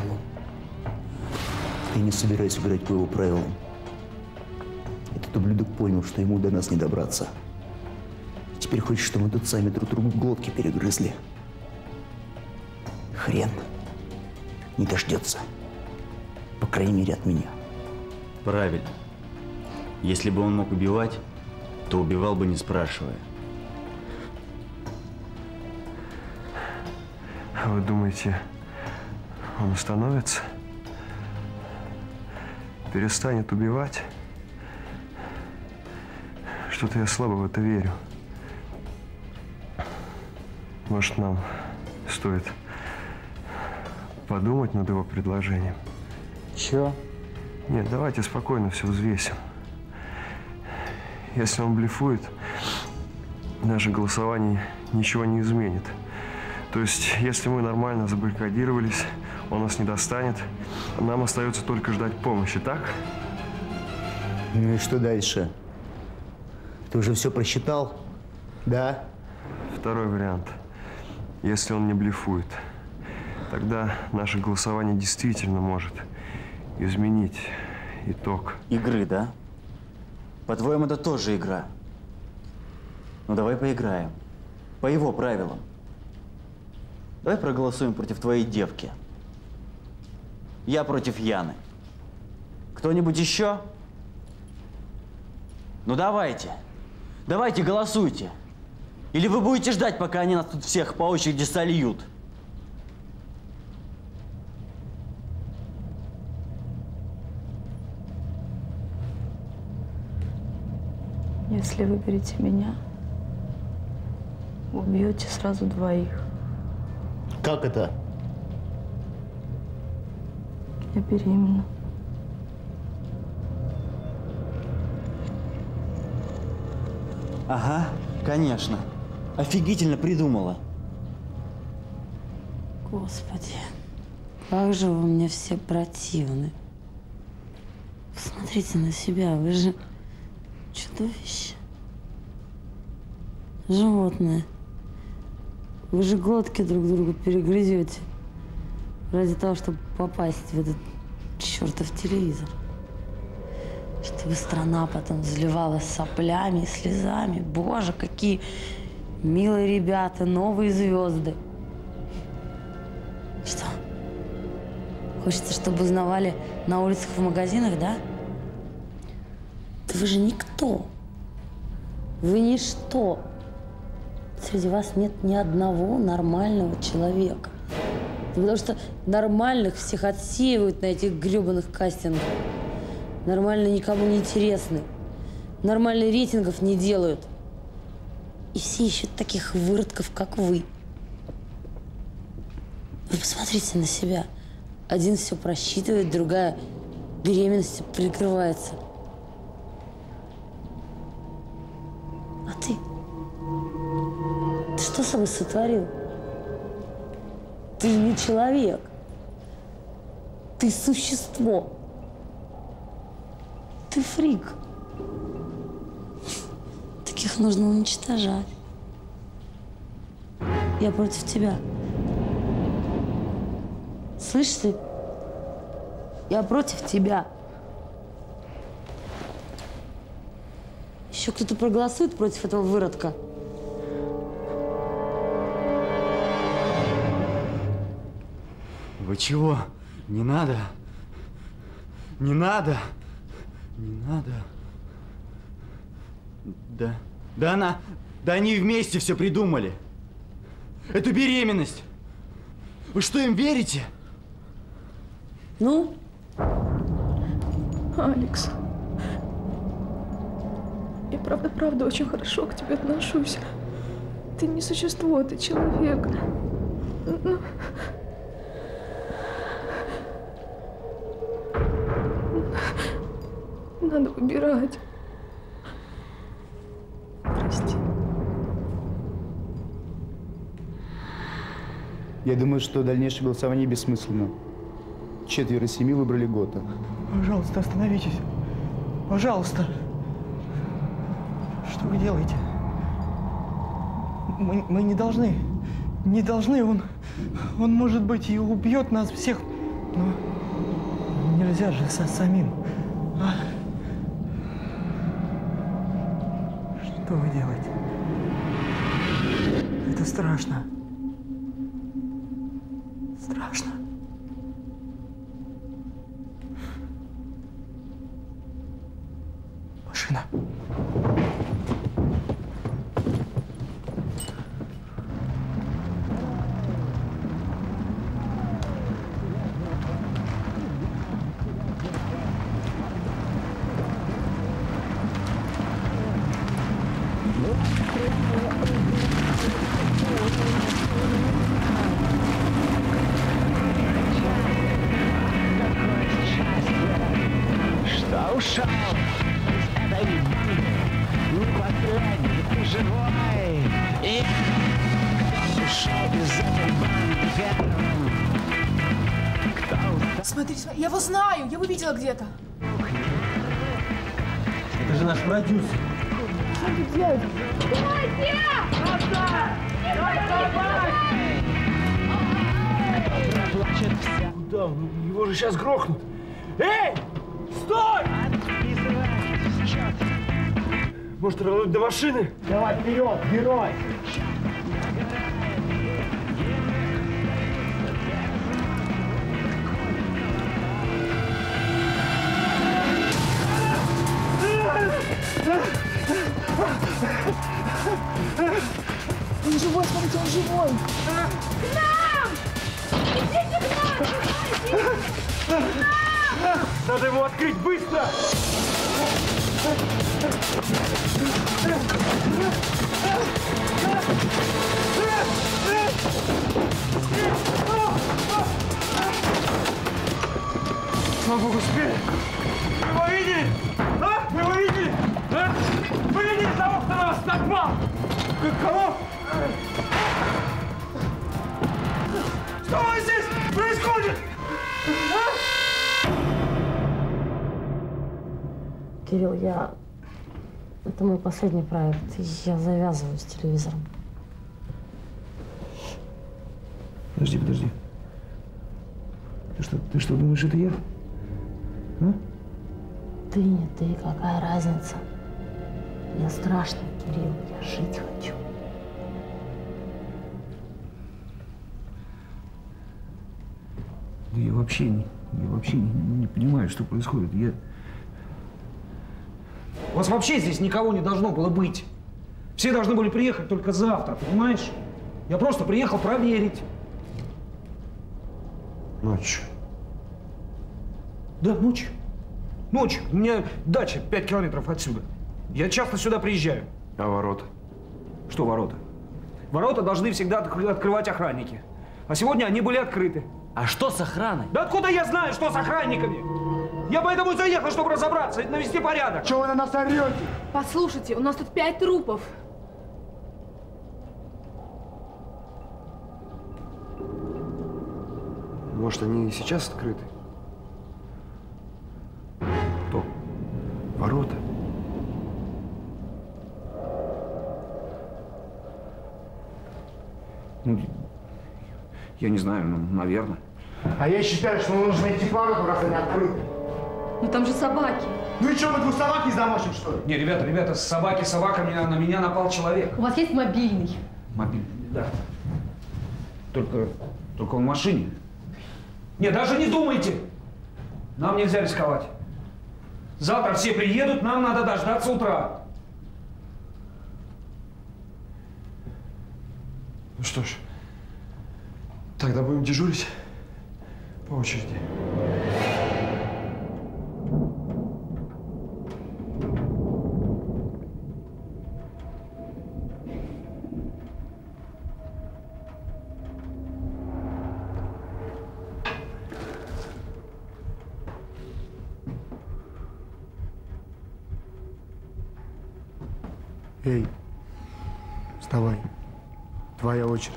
Я не собираюсь играть по его правилам. Этот ублюдок понял, что ему до нас не добраться. Теперь хочешь, чтобы мы тут сами друг другу глотки перегрызли. Хрен. Не дождется. По крайней мере, от меня. Правильно. Если бы он мог убивать, то убивал бы, не спрашивая. А вы думаете, он остановится? Перестанет убивать? Что-то я слабо в это верю. Может, нам стоит подумать над его предложением? Чё? Нет, давайте спокойно все взвесим. Если он блефует, даже голосование ничего не изменит. То есть, если мы нормально забаррикадировались, он нас не достанет, нам остается только ждать помощи, так? Ну и что дальше? Ты уже все просчитал? Да? Второй вариант. Если он не блефует, тогда наше голосование действительно может изменить итог. Игры, да? По-твоему, это тоже игра. Ну, давай поиграем. По его правилам. Давай проголосуем против твоей девки. Я против Яны. Кто-нибудь еще? Ну, давайте. Давайте, голосуйте. Или вы будете ждать, пока они нас тут всех по очереди сольют? Если выберете меня, убьете сразу двоих. Как это? Я беременна. Ага, конечно. Офигительно придумала. Господи, как же вы мне все противны. Посмотрите на себя, вы же чудовище. Животное. Вы же глотки друг другу перегрызете ради того, чтобы попасть в этот чертов телевизор. Чтобы страна потом заливалась соплями и слезами. Боже, какие милые ребята, новые звезды. Что? Хочется, чтобы узнавали на улицах, в магазинах, да? Да вы же никто. Вы ничто. Среди вас нет ни одного нормального человека. Потому что нормальных всех отсеивают на этих гребаных кастингах. Нормально никому не интересны. Нормальных рейтингов не делают. И все ищут таких выродков, как вы. Вы посмотрите на себя. Один все просчитывает, другая беременностью прикрывается. А ты? Ты что с собой сотворил? Ты не человек. Ты существо. Ты фрик. Таких нужно уничтожать. Я против тебя. Слышишь ты? Я против тебя. Еще кто-то проголосует против этого выродка. Вы чего? Не надо. Не надо. Не надо. Да. Да она. Да они вместе все придумали. Эту беременность. Вы что, им верите? Ну? Алекс. Я правда-правда очень хорошо к тебе отношусь. Ты не существо, ты человек. Ну... Надо выбирать. Прости. Я думаю, что дальнейшее голосование бессмысленно. Четверо семи выбрали Гота. Пожалуйста, остановитесь. Пожалуйста. Что вы делаете? Мы, мы не должны. Не должны. Он, он, может быть, и убьет нас всех. Но нельзя же со самим. Что вы делаете? Это страшно. Страшно. Машина. Где-то. Это же наш продюсер. Что делать? Стойте! Куда? Его же сейчас грохнут. Эй! Стой! Может, рвануть до машины? Давай, вперед, герой! Он живой, смотрите, он живой! К нам! Идите к нам! К нам! Надо его открыть быстро! Слава богу, успели! Вы его видели? А? Вы его видели? А? Вы видели того, кто нас Подвал! Кого? Что у вас здесь происходит? А? Кирилл, я... Это мой последний проект. Я завязываю с телевизором. Подожди, подожди. Ты что, ты что думаешь, это я? А? Ты не ты, какая разница? Мне страшно, Кирилл, я жить хочу. Да я вообще, я вообще не, не понимаю, что происходит. Я... У вас вообще здесь никого не должно было быть. Все должны были приехать только завтра, понимаешь? Я просто приехал проверить. Ночью. Да, ночью. Ночью. У меня дача пять километров отсюда. Я часто сюда приезжаю. А ворота? Что ворота? Ворота должны всегда открывать охранники. А сегодня они были открыты. А что с охраной? Да откуда я знаю, что с охранниками? Я поэтому заехал, чтобы разобраться и навести порядок. Чего вы на нас орете? Послушайте, у нас тут пять трупов. Может, они и сейчас открыты? Кто? Ворота? Ну, я не знаю, ну, наверное. А я считаю, что нужно идти к воротам, раз они открыты. Ну там же собаки. Ну и что, мы двух собак не замочим, что ли? Не, ребята, ребята, собаки, собака, меня, на меня напал человек. У вас есть мобильный? Мобильный, да. Только, только в машине. Не, даже не думайте. Нам нельзя рисковать. Завтра все приедут, нам надо дождаться утра. Ну что ж, тогда будем дежурить по очереди. Эй, вставай. Твоя очередь.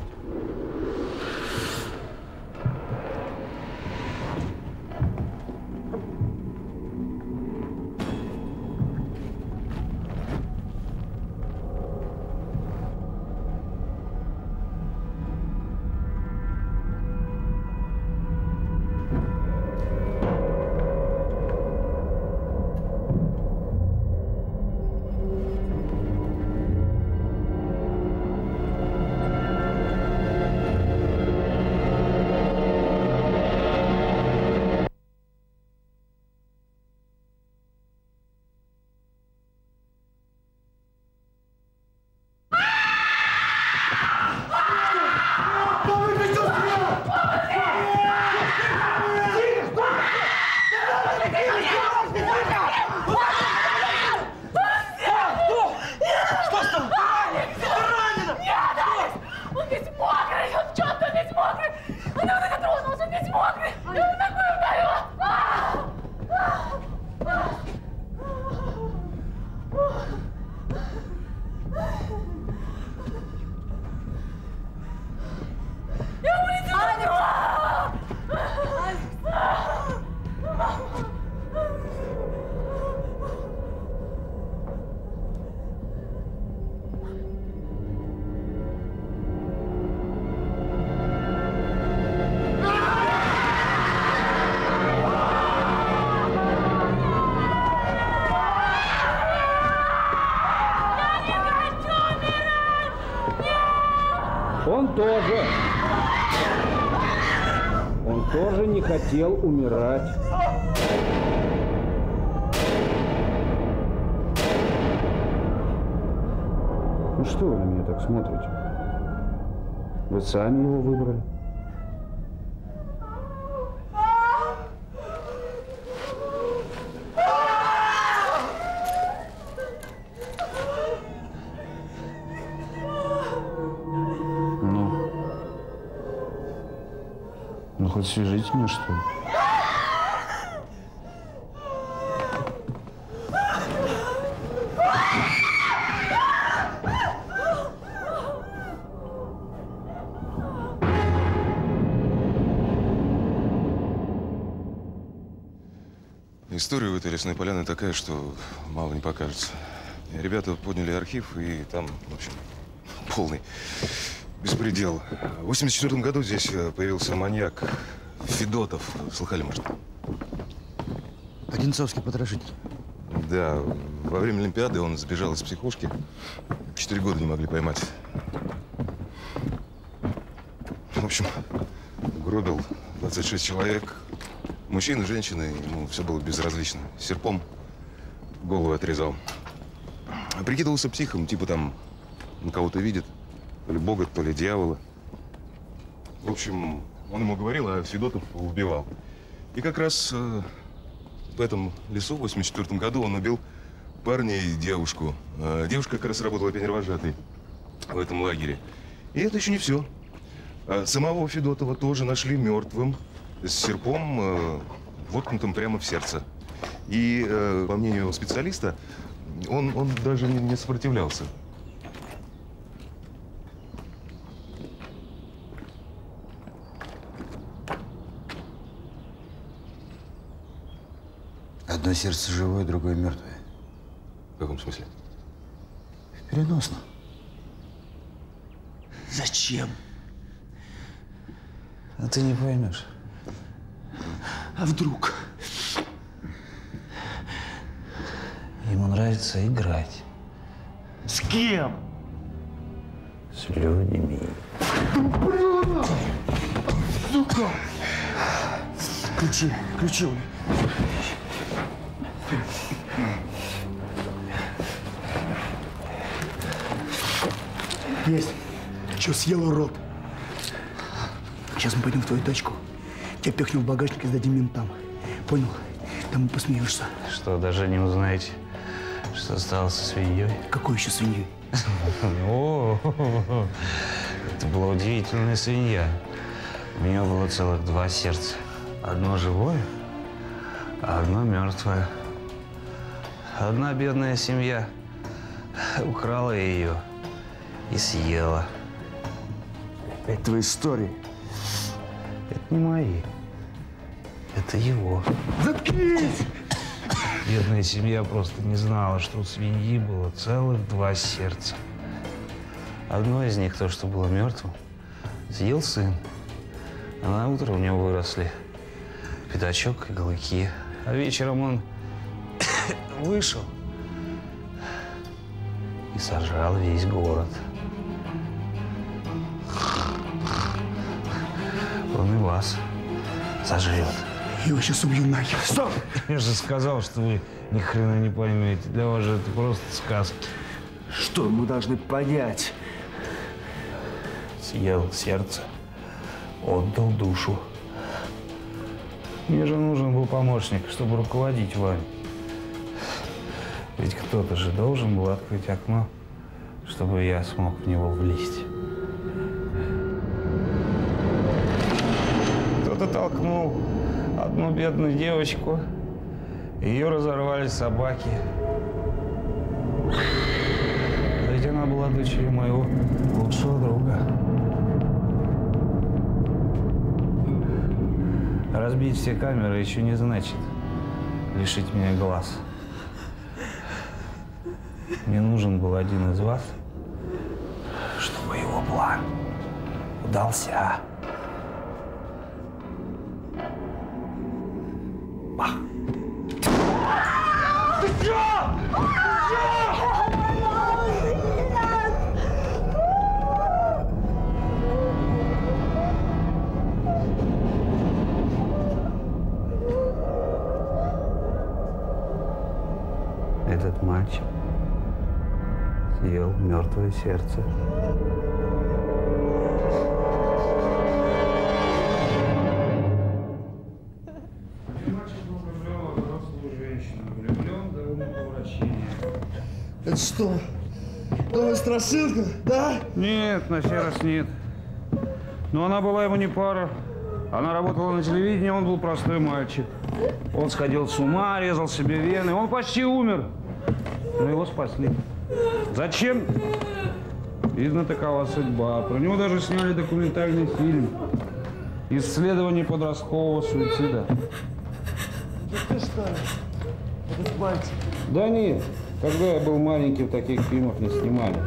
Хотел умирать. Ну что вы на меня так смотрите? Вы сами его выбрали. Хоть свяжите меня, что ли? История у этой лесной поляны такая, что мало не покажется. Ребята подняли архив, и там, в общем, полный беспредел. В восемьдесят четвёртом году здесь появился маньяк Федотов. Слыхали, может? Одинцовский потрошитель. Да. Во время Олимпиады он сбежал из психушки. Четыре года не могли поймать. В общем, угробил двадцать шесть человек. Мужчин, женщины, ему все было безразлично. Серпом голову отрезал. Прикидывался психом, типа там на кого-то видит. То ли бога, то ли дьявола. В общем, он ему говорил, а Федотов убивал. И как раз э, в этом лесу в восемьдесят четвёртом году он убил парня и девушку. Э, девушка как раз работала пионервожатой в этом лагере. И это еще не все. Э, самого Федотова тоже нашли мертвым, с серпом, э, воткнутым прямо в сердце. И, э, по мнению специалиста, он, он даже не, не сопротивлялся. Одно сердце живое, другое мертвое. В каком смысле? В переносном. Зачем? А ты не поймешь. А вдруг? Ему нравится играть. С кем? С людьми. Блин! Сука! Ключи, ключи у меня. Есть. Че, съел, урод? Сейчас мы пойдем в твою тачку. Тебя пихнем в багажник и сдадим ментам. Понял? Там и посмеешься. Что, даже не узнаете, что стало со свиньей? Какой еще свиньей? О, это была удивительная свинья. У нее было целых два сердца. Одно живое, а одно мертвое. Одна бедная семья украла ее и съела. Опять твои истории. Это не мои. Это его. Заткнись! Бедная семья просто не знала, что у свиньи было целых два сердца. Одно из них, то, что было мертвым, съел сын. А на утро у него выросли пятачок и голыки. А вечером он вышел и сожрал весь город. Он и вас сожрет. Его сейчас убью нахер. Стоп! Я же сказал, что вы ни хрена не поймете. Для вас же это просто сказки. Что мы должны понять? Съел сердце, отдал душу. Мне же нужен был помощник, чтобы руководить вами. Ведь кто-то же должен был открыть окно, чтобы я смог в него влезть. Кто-то толкнул одну бедную девочку. Ее разорвали собаки. Ведь она была дочерью моего лучшего друга. Разбить все камеры еще не значит лишить меня глаз. Мне нужен был один из вас, чтобы его план удался. Бах! Ты чё? Этот мальчик съел мертвое сердце. Это что? Новая страшилка, да? Нет, на сей раз нет. Но она была ему не пара. Она работала на телевидении, он был простой мальчик. Он сходил с ума, резал себе вены. Он почти умер. Но его спасли. Зачем? Видно, такова судьба. Про него даже сняли документальный фильм. Исследование подросткового суицида. Да ты что? Да нет, когда я был маленьким, таких фильмов не снимали.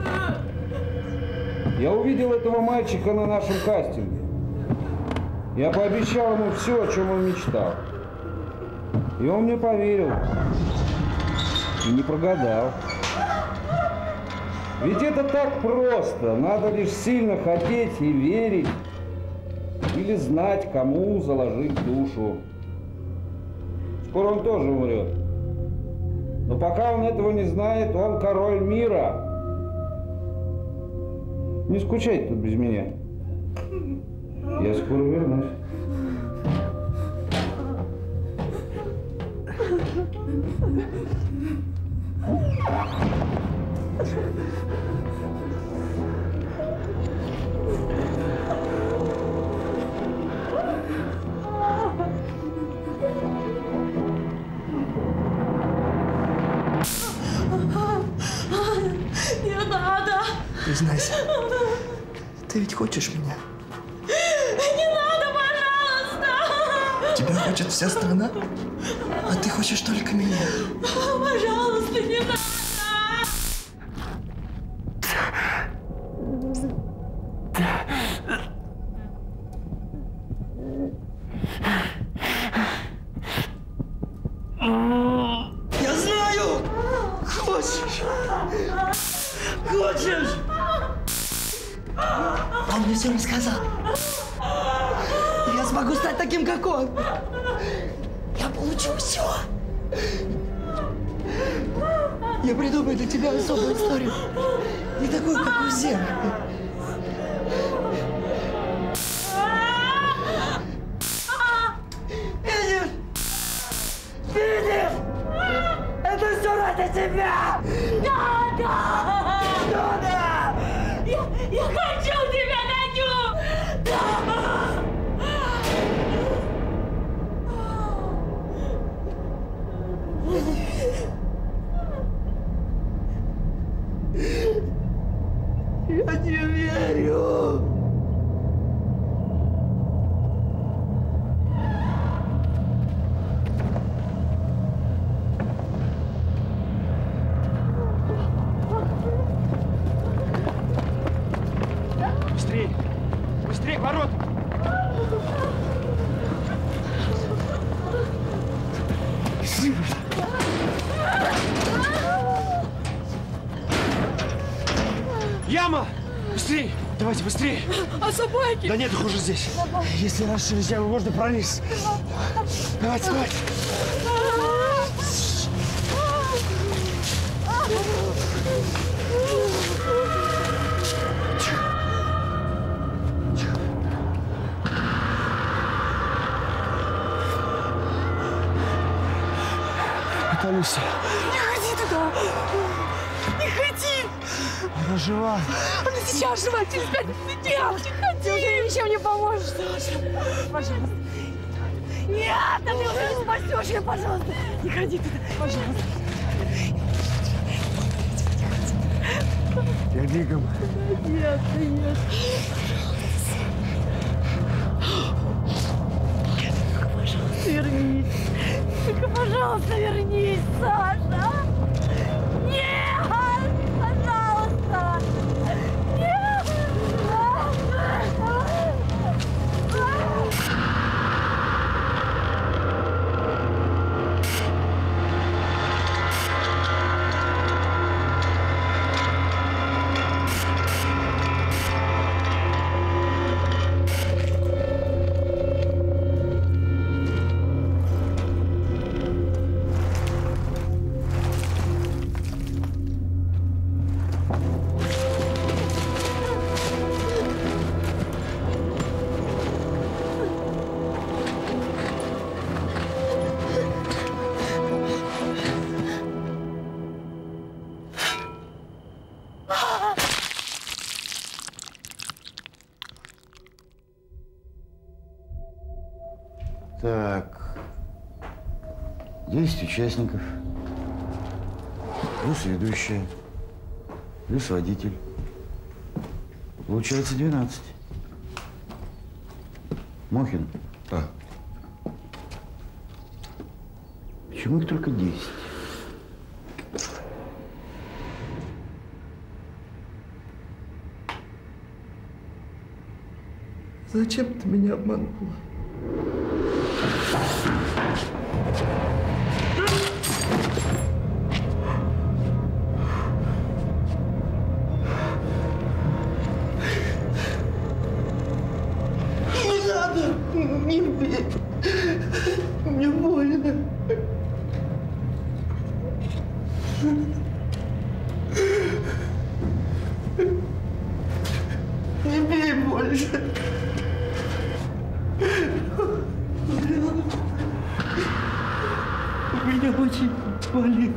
Я увидел этого мальчика на нашем кастинге. Я пообещал ему все, о чем он мечтал. И он мне поверил. И не прогадал. Ведь это так просто. Надо лишь сильно хотеть и верить. Или знать, кому заложить душу. Скоро он тоже умрет. Но пока он этого не знает, он король мира. Не скучайте тут без меня. Я скоро вернусь. Не надо. Признайся, ты ведь хочешь меня? Не надо, пожалуйста. Тебя хочет вся страна, а ты хочешь только меня. Пожалуйста, не надо. Да нет, их уже здесь. Если расширить яму, можно пролезть. Давайте, давайте. Это Люся. Не ходи туда. Не ходи. Она жива. Она сейчас жива, через пять минут. Не ходи. Ты уже ничем не поможешь, Саша. Пожалуйста. Нет, ты уже не спасешь ее, пожалуйста. Не ходи туда, пожалуйста. Я бегом. Нет, нет. Пожалуйста. Пожалуйста, вернись. Только, пожалуйста, вернись, Саша. Нет, пожалуйста. Десять участников, плюс ведущая, плюс водитель. Получается двенадцать. Мохин. А. Почему их только десять? Зачем ты меня обманула? Не надо! Не мне! Мне больно! Не бей больше! Меня очень болит.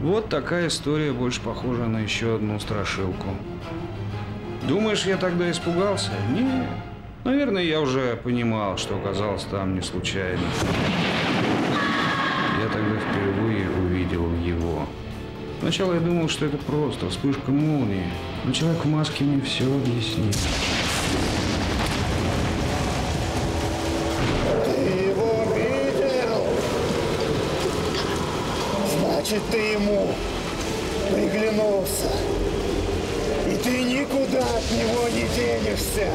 Вот такая история больше похожа на еще одну страшилку. Думаешь, я тогда испугался? Нет. Наверное, я уже понимал, что оказалось там не случайно. Я тогда впервые увидел его. Сначала я думал, что это просто вспышка молнии, но человек в маске мне все объяснил. Ты его видел? Значит, ты ему приглянулся. И ты никуда от него не денешься.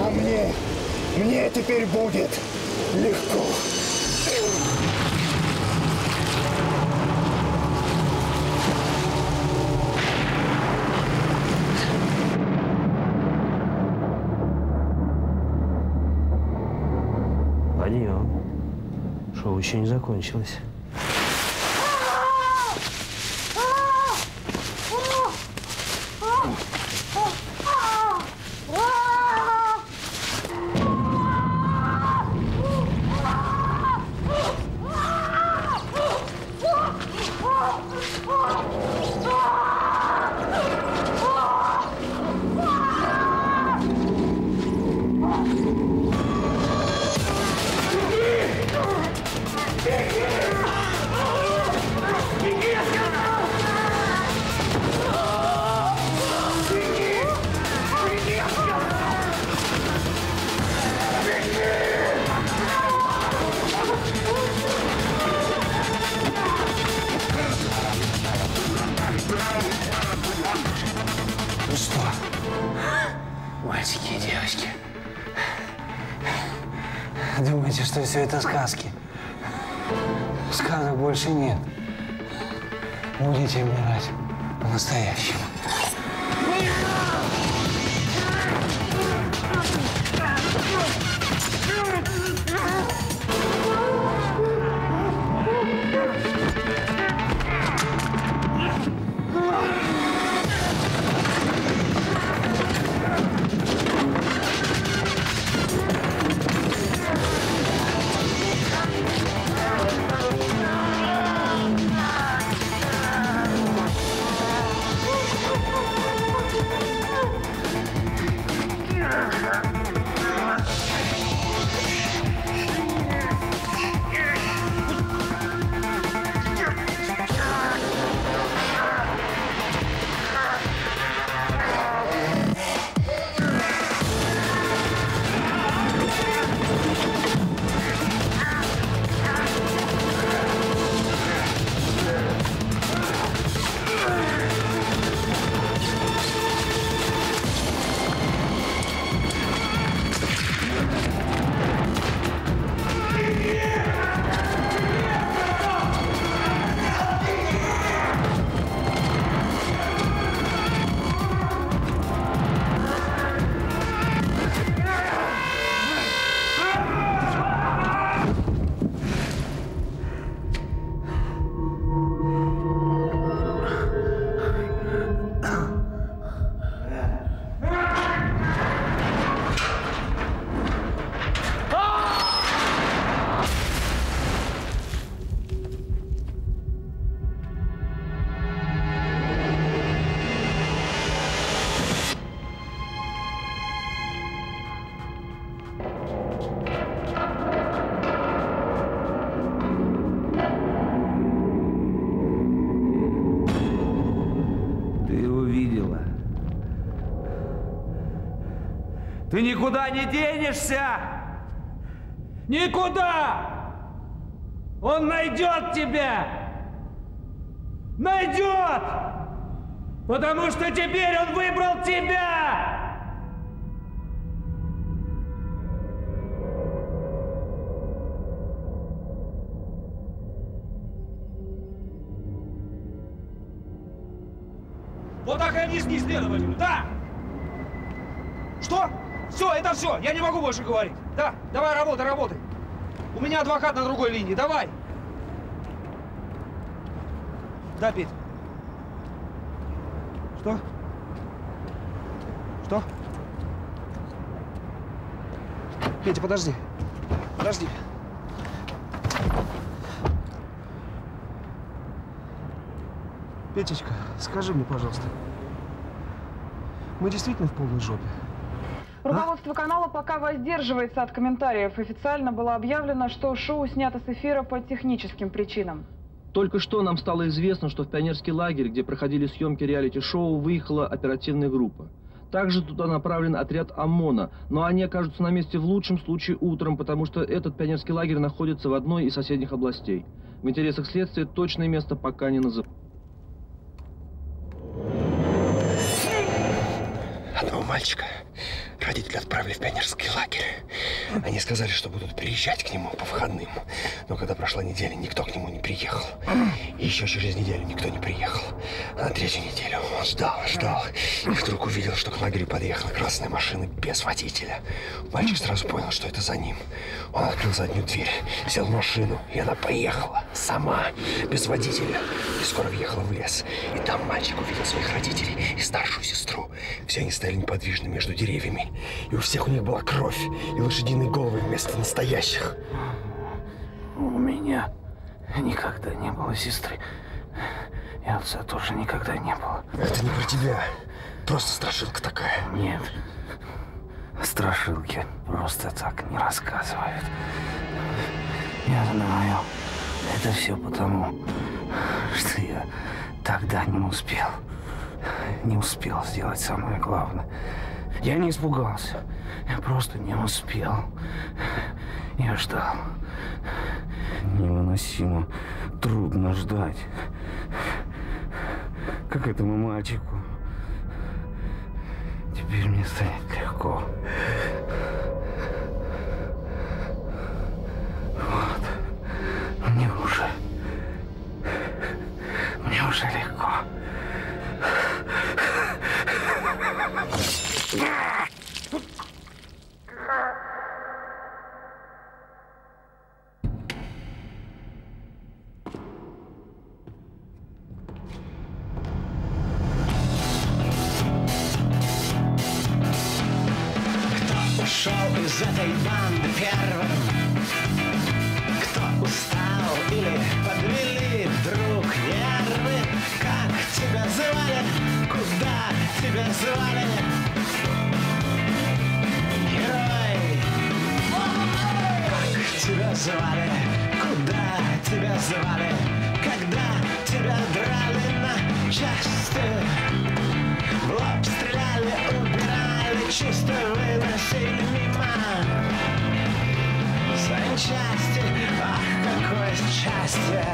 А мне, мне теперь будет легко. Шоу еще не закончилось. Все это сказки. Сказок больше нет. Будете умирать по-настоящему. Ты никуда не денешься! Никуда! Он найдет тебя! Найдет! Потому что теперь он выбрал тебя! Вот так и они не следовали. Да! Что? Все, это все. Я не могу больше говорить. Да, давай, работай, работай. У меня адвокат на другой линии. Давай. Да, Петь. Что? Что? Петя, подожди. Подожди. Петечка, скажи мне, пожалуйста, мы действительно в полной жопе? Руководство а? канала пока воздерживается от комментариев. Официально было объявлено, что шоу снято с эфира по техническим причинам. Только что нам стало известно, что в пионерский лагерь, где проходили съемки реалити-шоу, выехала оперативная группа. Также туда направлен отряд ОМОНа, но они окажутся на месте в лучшем случае утром, потому что этот пионерский лагерь находится в одной из соседних областей. В интересах следствия точное место пока не называют. Одного мальчика родители отправили в пионерский лагерь. Они сказали, что будут приезжать к нему по выходным. Но когда прошла неделя, никто к нему не приехал. И еще через неделю никто не приехал. А на третью неделю он ждал, ждал. И вдруг увидел, что к лагерю подъехала красная машина без водителя. Мальчик сразу понял, что это за ним. Он открыл заднюю дверь, сел в машину, и она поехала. Сама, без водителя. И скоро въехала в лес. И там мальчик увидел своих родителей и старшую сестру. Все они стояли неподвижно между деревьями. И у всех у них была кровь. И лошадиные головы вместо настоящих. У меня никогда не было сестры. И отца тоже никогда не было. Это не про тебя. Просто страшилка такая. Нет. Страшилки просто так не рассказывают. Я знаю. Это все потому, что я тогда не успел. Не успел сделать самое главное. Я не испугался. Я просто не успел. Я ждал. Невыносимо трудно ждать. Как этому мальчику. Теперь мне станет легко. Вот. Мне уже. Мне уже легко. Кто ушел из этой банды первым? Кто устал или подвели вдруг нервы? Как тебя звали? Куда тебя звали? Тебя звали, куда тебя звали, когда тебя драли на части, в лоб стреляли, убирали, чисто выносили мимо. Санчасти, ах, какое счастье,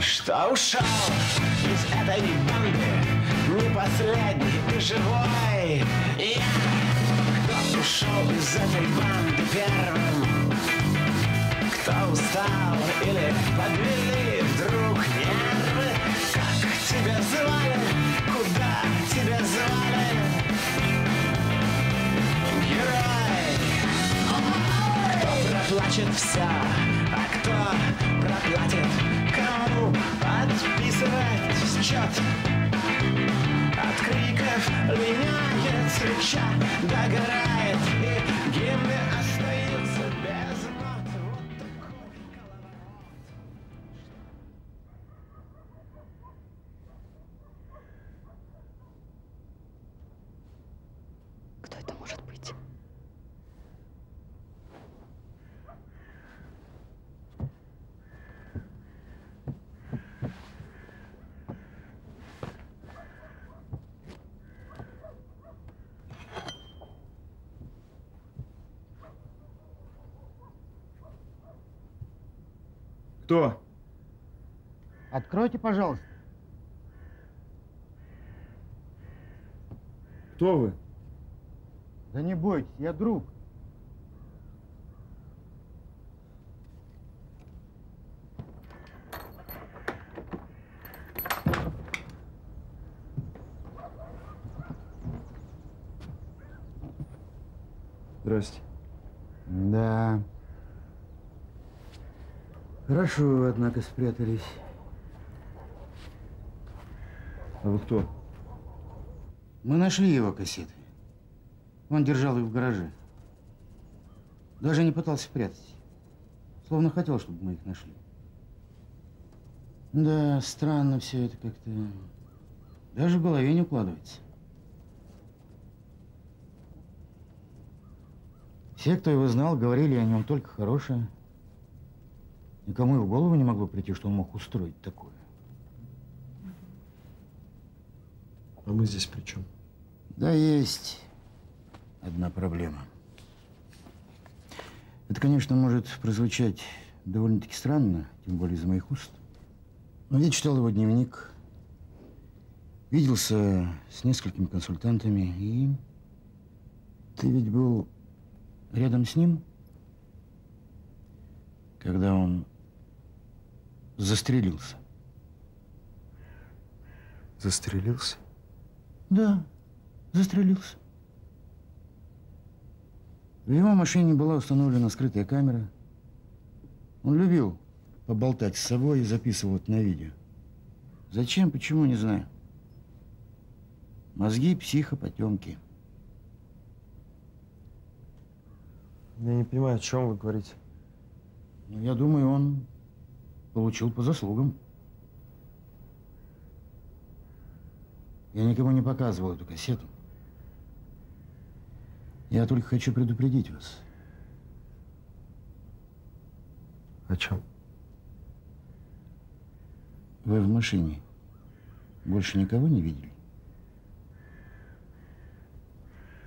что ушел из этой банды, не последний ты живой. Я, кто ушел из этой банды первым? Кто устал или подвели вдруг нервы? Как тебя звали? Куда тебя звали? Герой! Кто проплачет все, а кто проплатит? Кому подписывать счет? От криков линяет свеча, догорает и гимны остаются без. Кто? Откройте, пожалуйста. Кто вы? Да не бойтесь, я друг. Здрасте. Да. Хорошо вы, однако, спрятались. А вы кто? Мы нашли его кассеты. Он держал их в гараже. Даже не пытался прятать. Словно хотел, чтобы мы их нашли. Да, странно все это как-то. Даже в голове не укладывается. Все, кто его знал, говорили о нем только хорошее. Никому и в голову не могло прийти, что он мог устроить такое. А мы здесь при чем? Да есть одна проблема. Это, конечно, может прозвучать довольно-таки странно, тем более из моих уст. Но я читал его дневник, виделся с несколькими консультантами, и ты ведь был... рядом с ним, когда он застрелился. Застрелился? Да, застрелился. В его машине была установлена скрытая камера. Он любил поболтать с собой и записывать на видео. Зачем, почему, не знаю. Мозги психопотемки. Я не понимаю, о чем вы говорите. Ну, я думаю, он получил по заслугам. Я никому не показывал эту кассету. Я только хочу предупредить вас. О чем? Вы в машине больше никого не видели?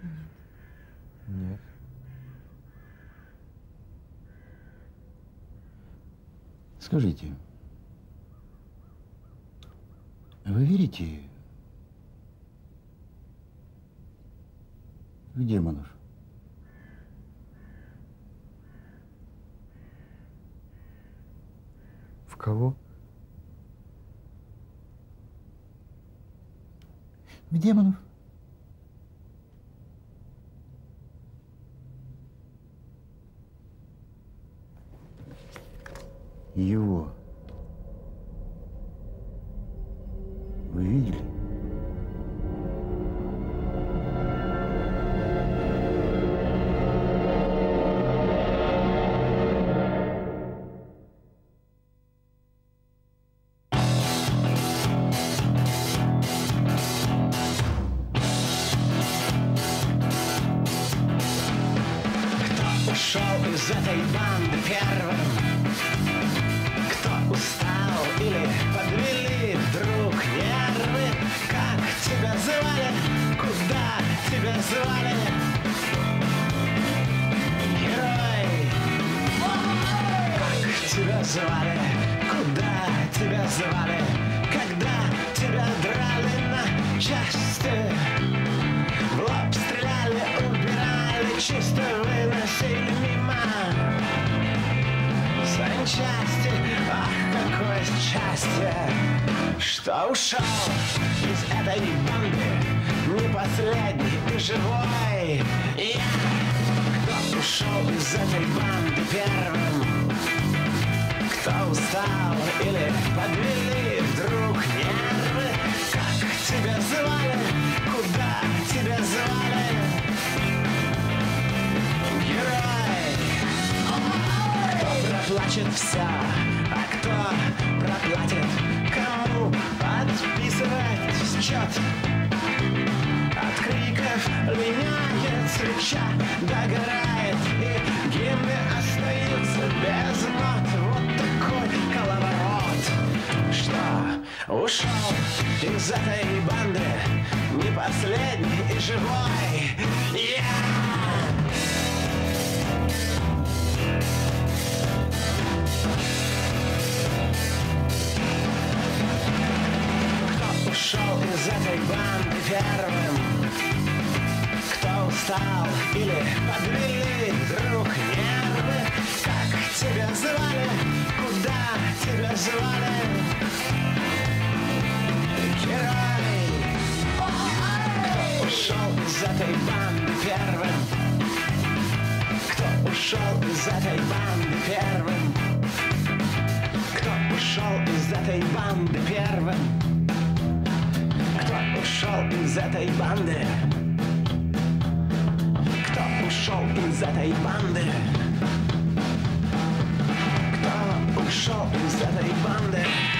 Нет. Нет. Скажите, вы верите в демонов? В кого? В демонов. Его. Вы видели? Кто ушел из этой банды первым? Устал или подвели вдруг нервы? Как тебя звали? Куда тебя звали? Герой! Как тебя звали? Куда тебя звали? Когда тебя драли на части? В лоб стреляли, убирали, чисто выносили мимо. Санчасти, ах, какое счастье, что ушел из этой банды не последний и живой. Я, кто ушел из этой банды первым, кто устал или подвели вдруг нервы. Как тебя звали, куда тебя звали? Герой. Проплачет все, а кто проплатит? Кому подписывать счет? От криков линяет свеча, догорает, и гимны остаются без нот. Вот такой коловорот, что ушел из этой банды не последний и живой. Я! We'll be right back. вам первым, кто устал или подвели вдруг нервы. Как тебя звали? Куда тебя звали? Герой, кто ушел из этой банды первым? Кто ушел из этой банды первым? Кто ушел из этой банды первым? Кто ушел из этой банды? Кто ушел из этой банды? Кто ушел из этой банды?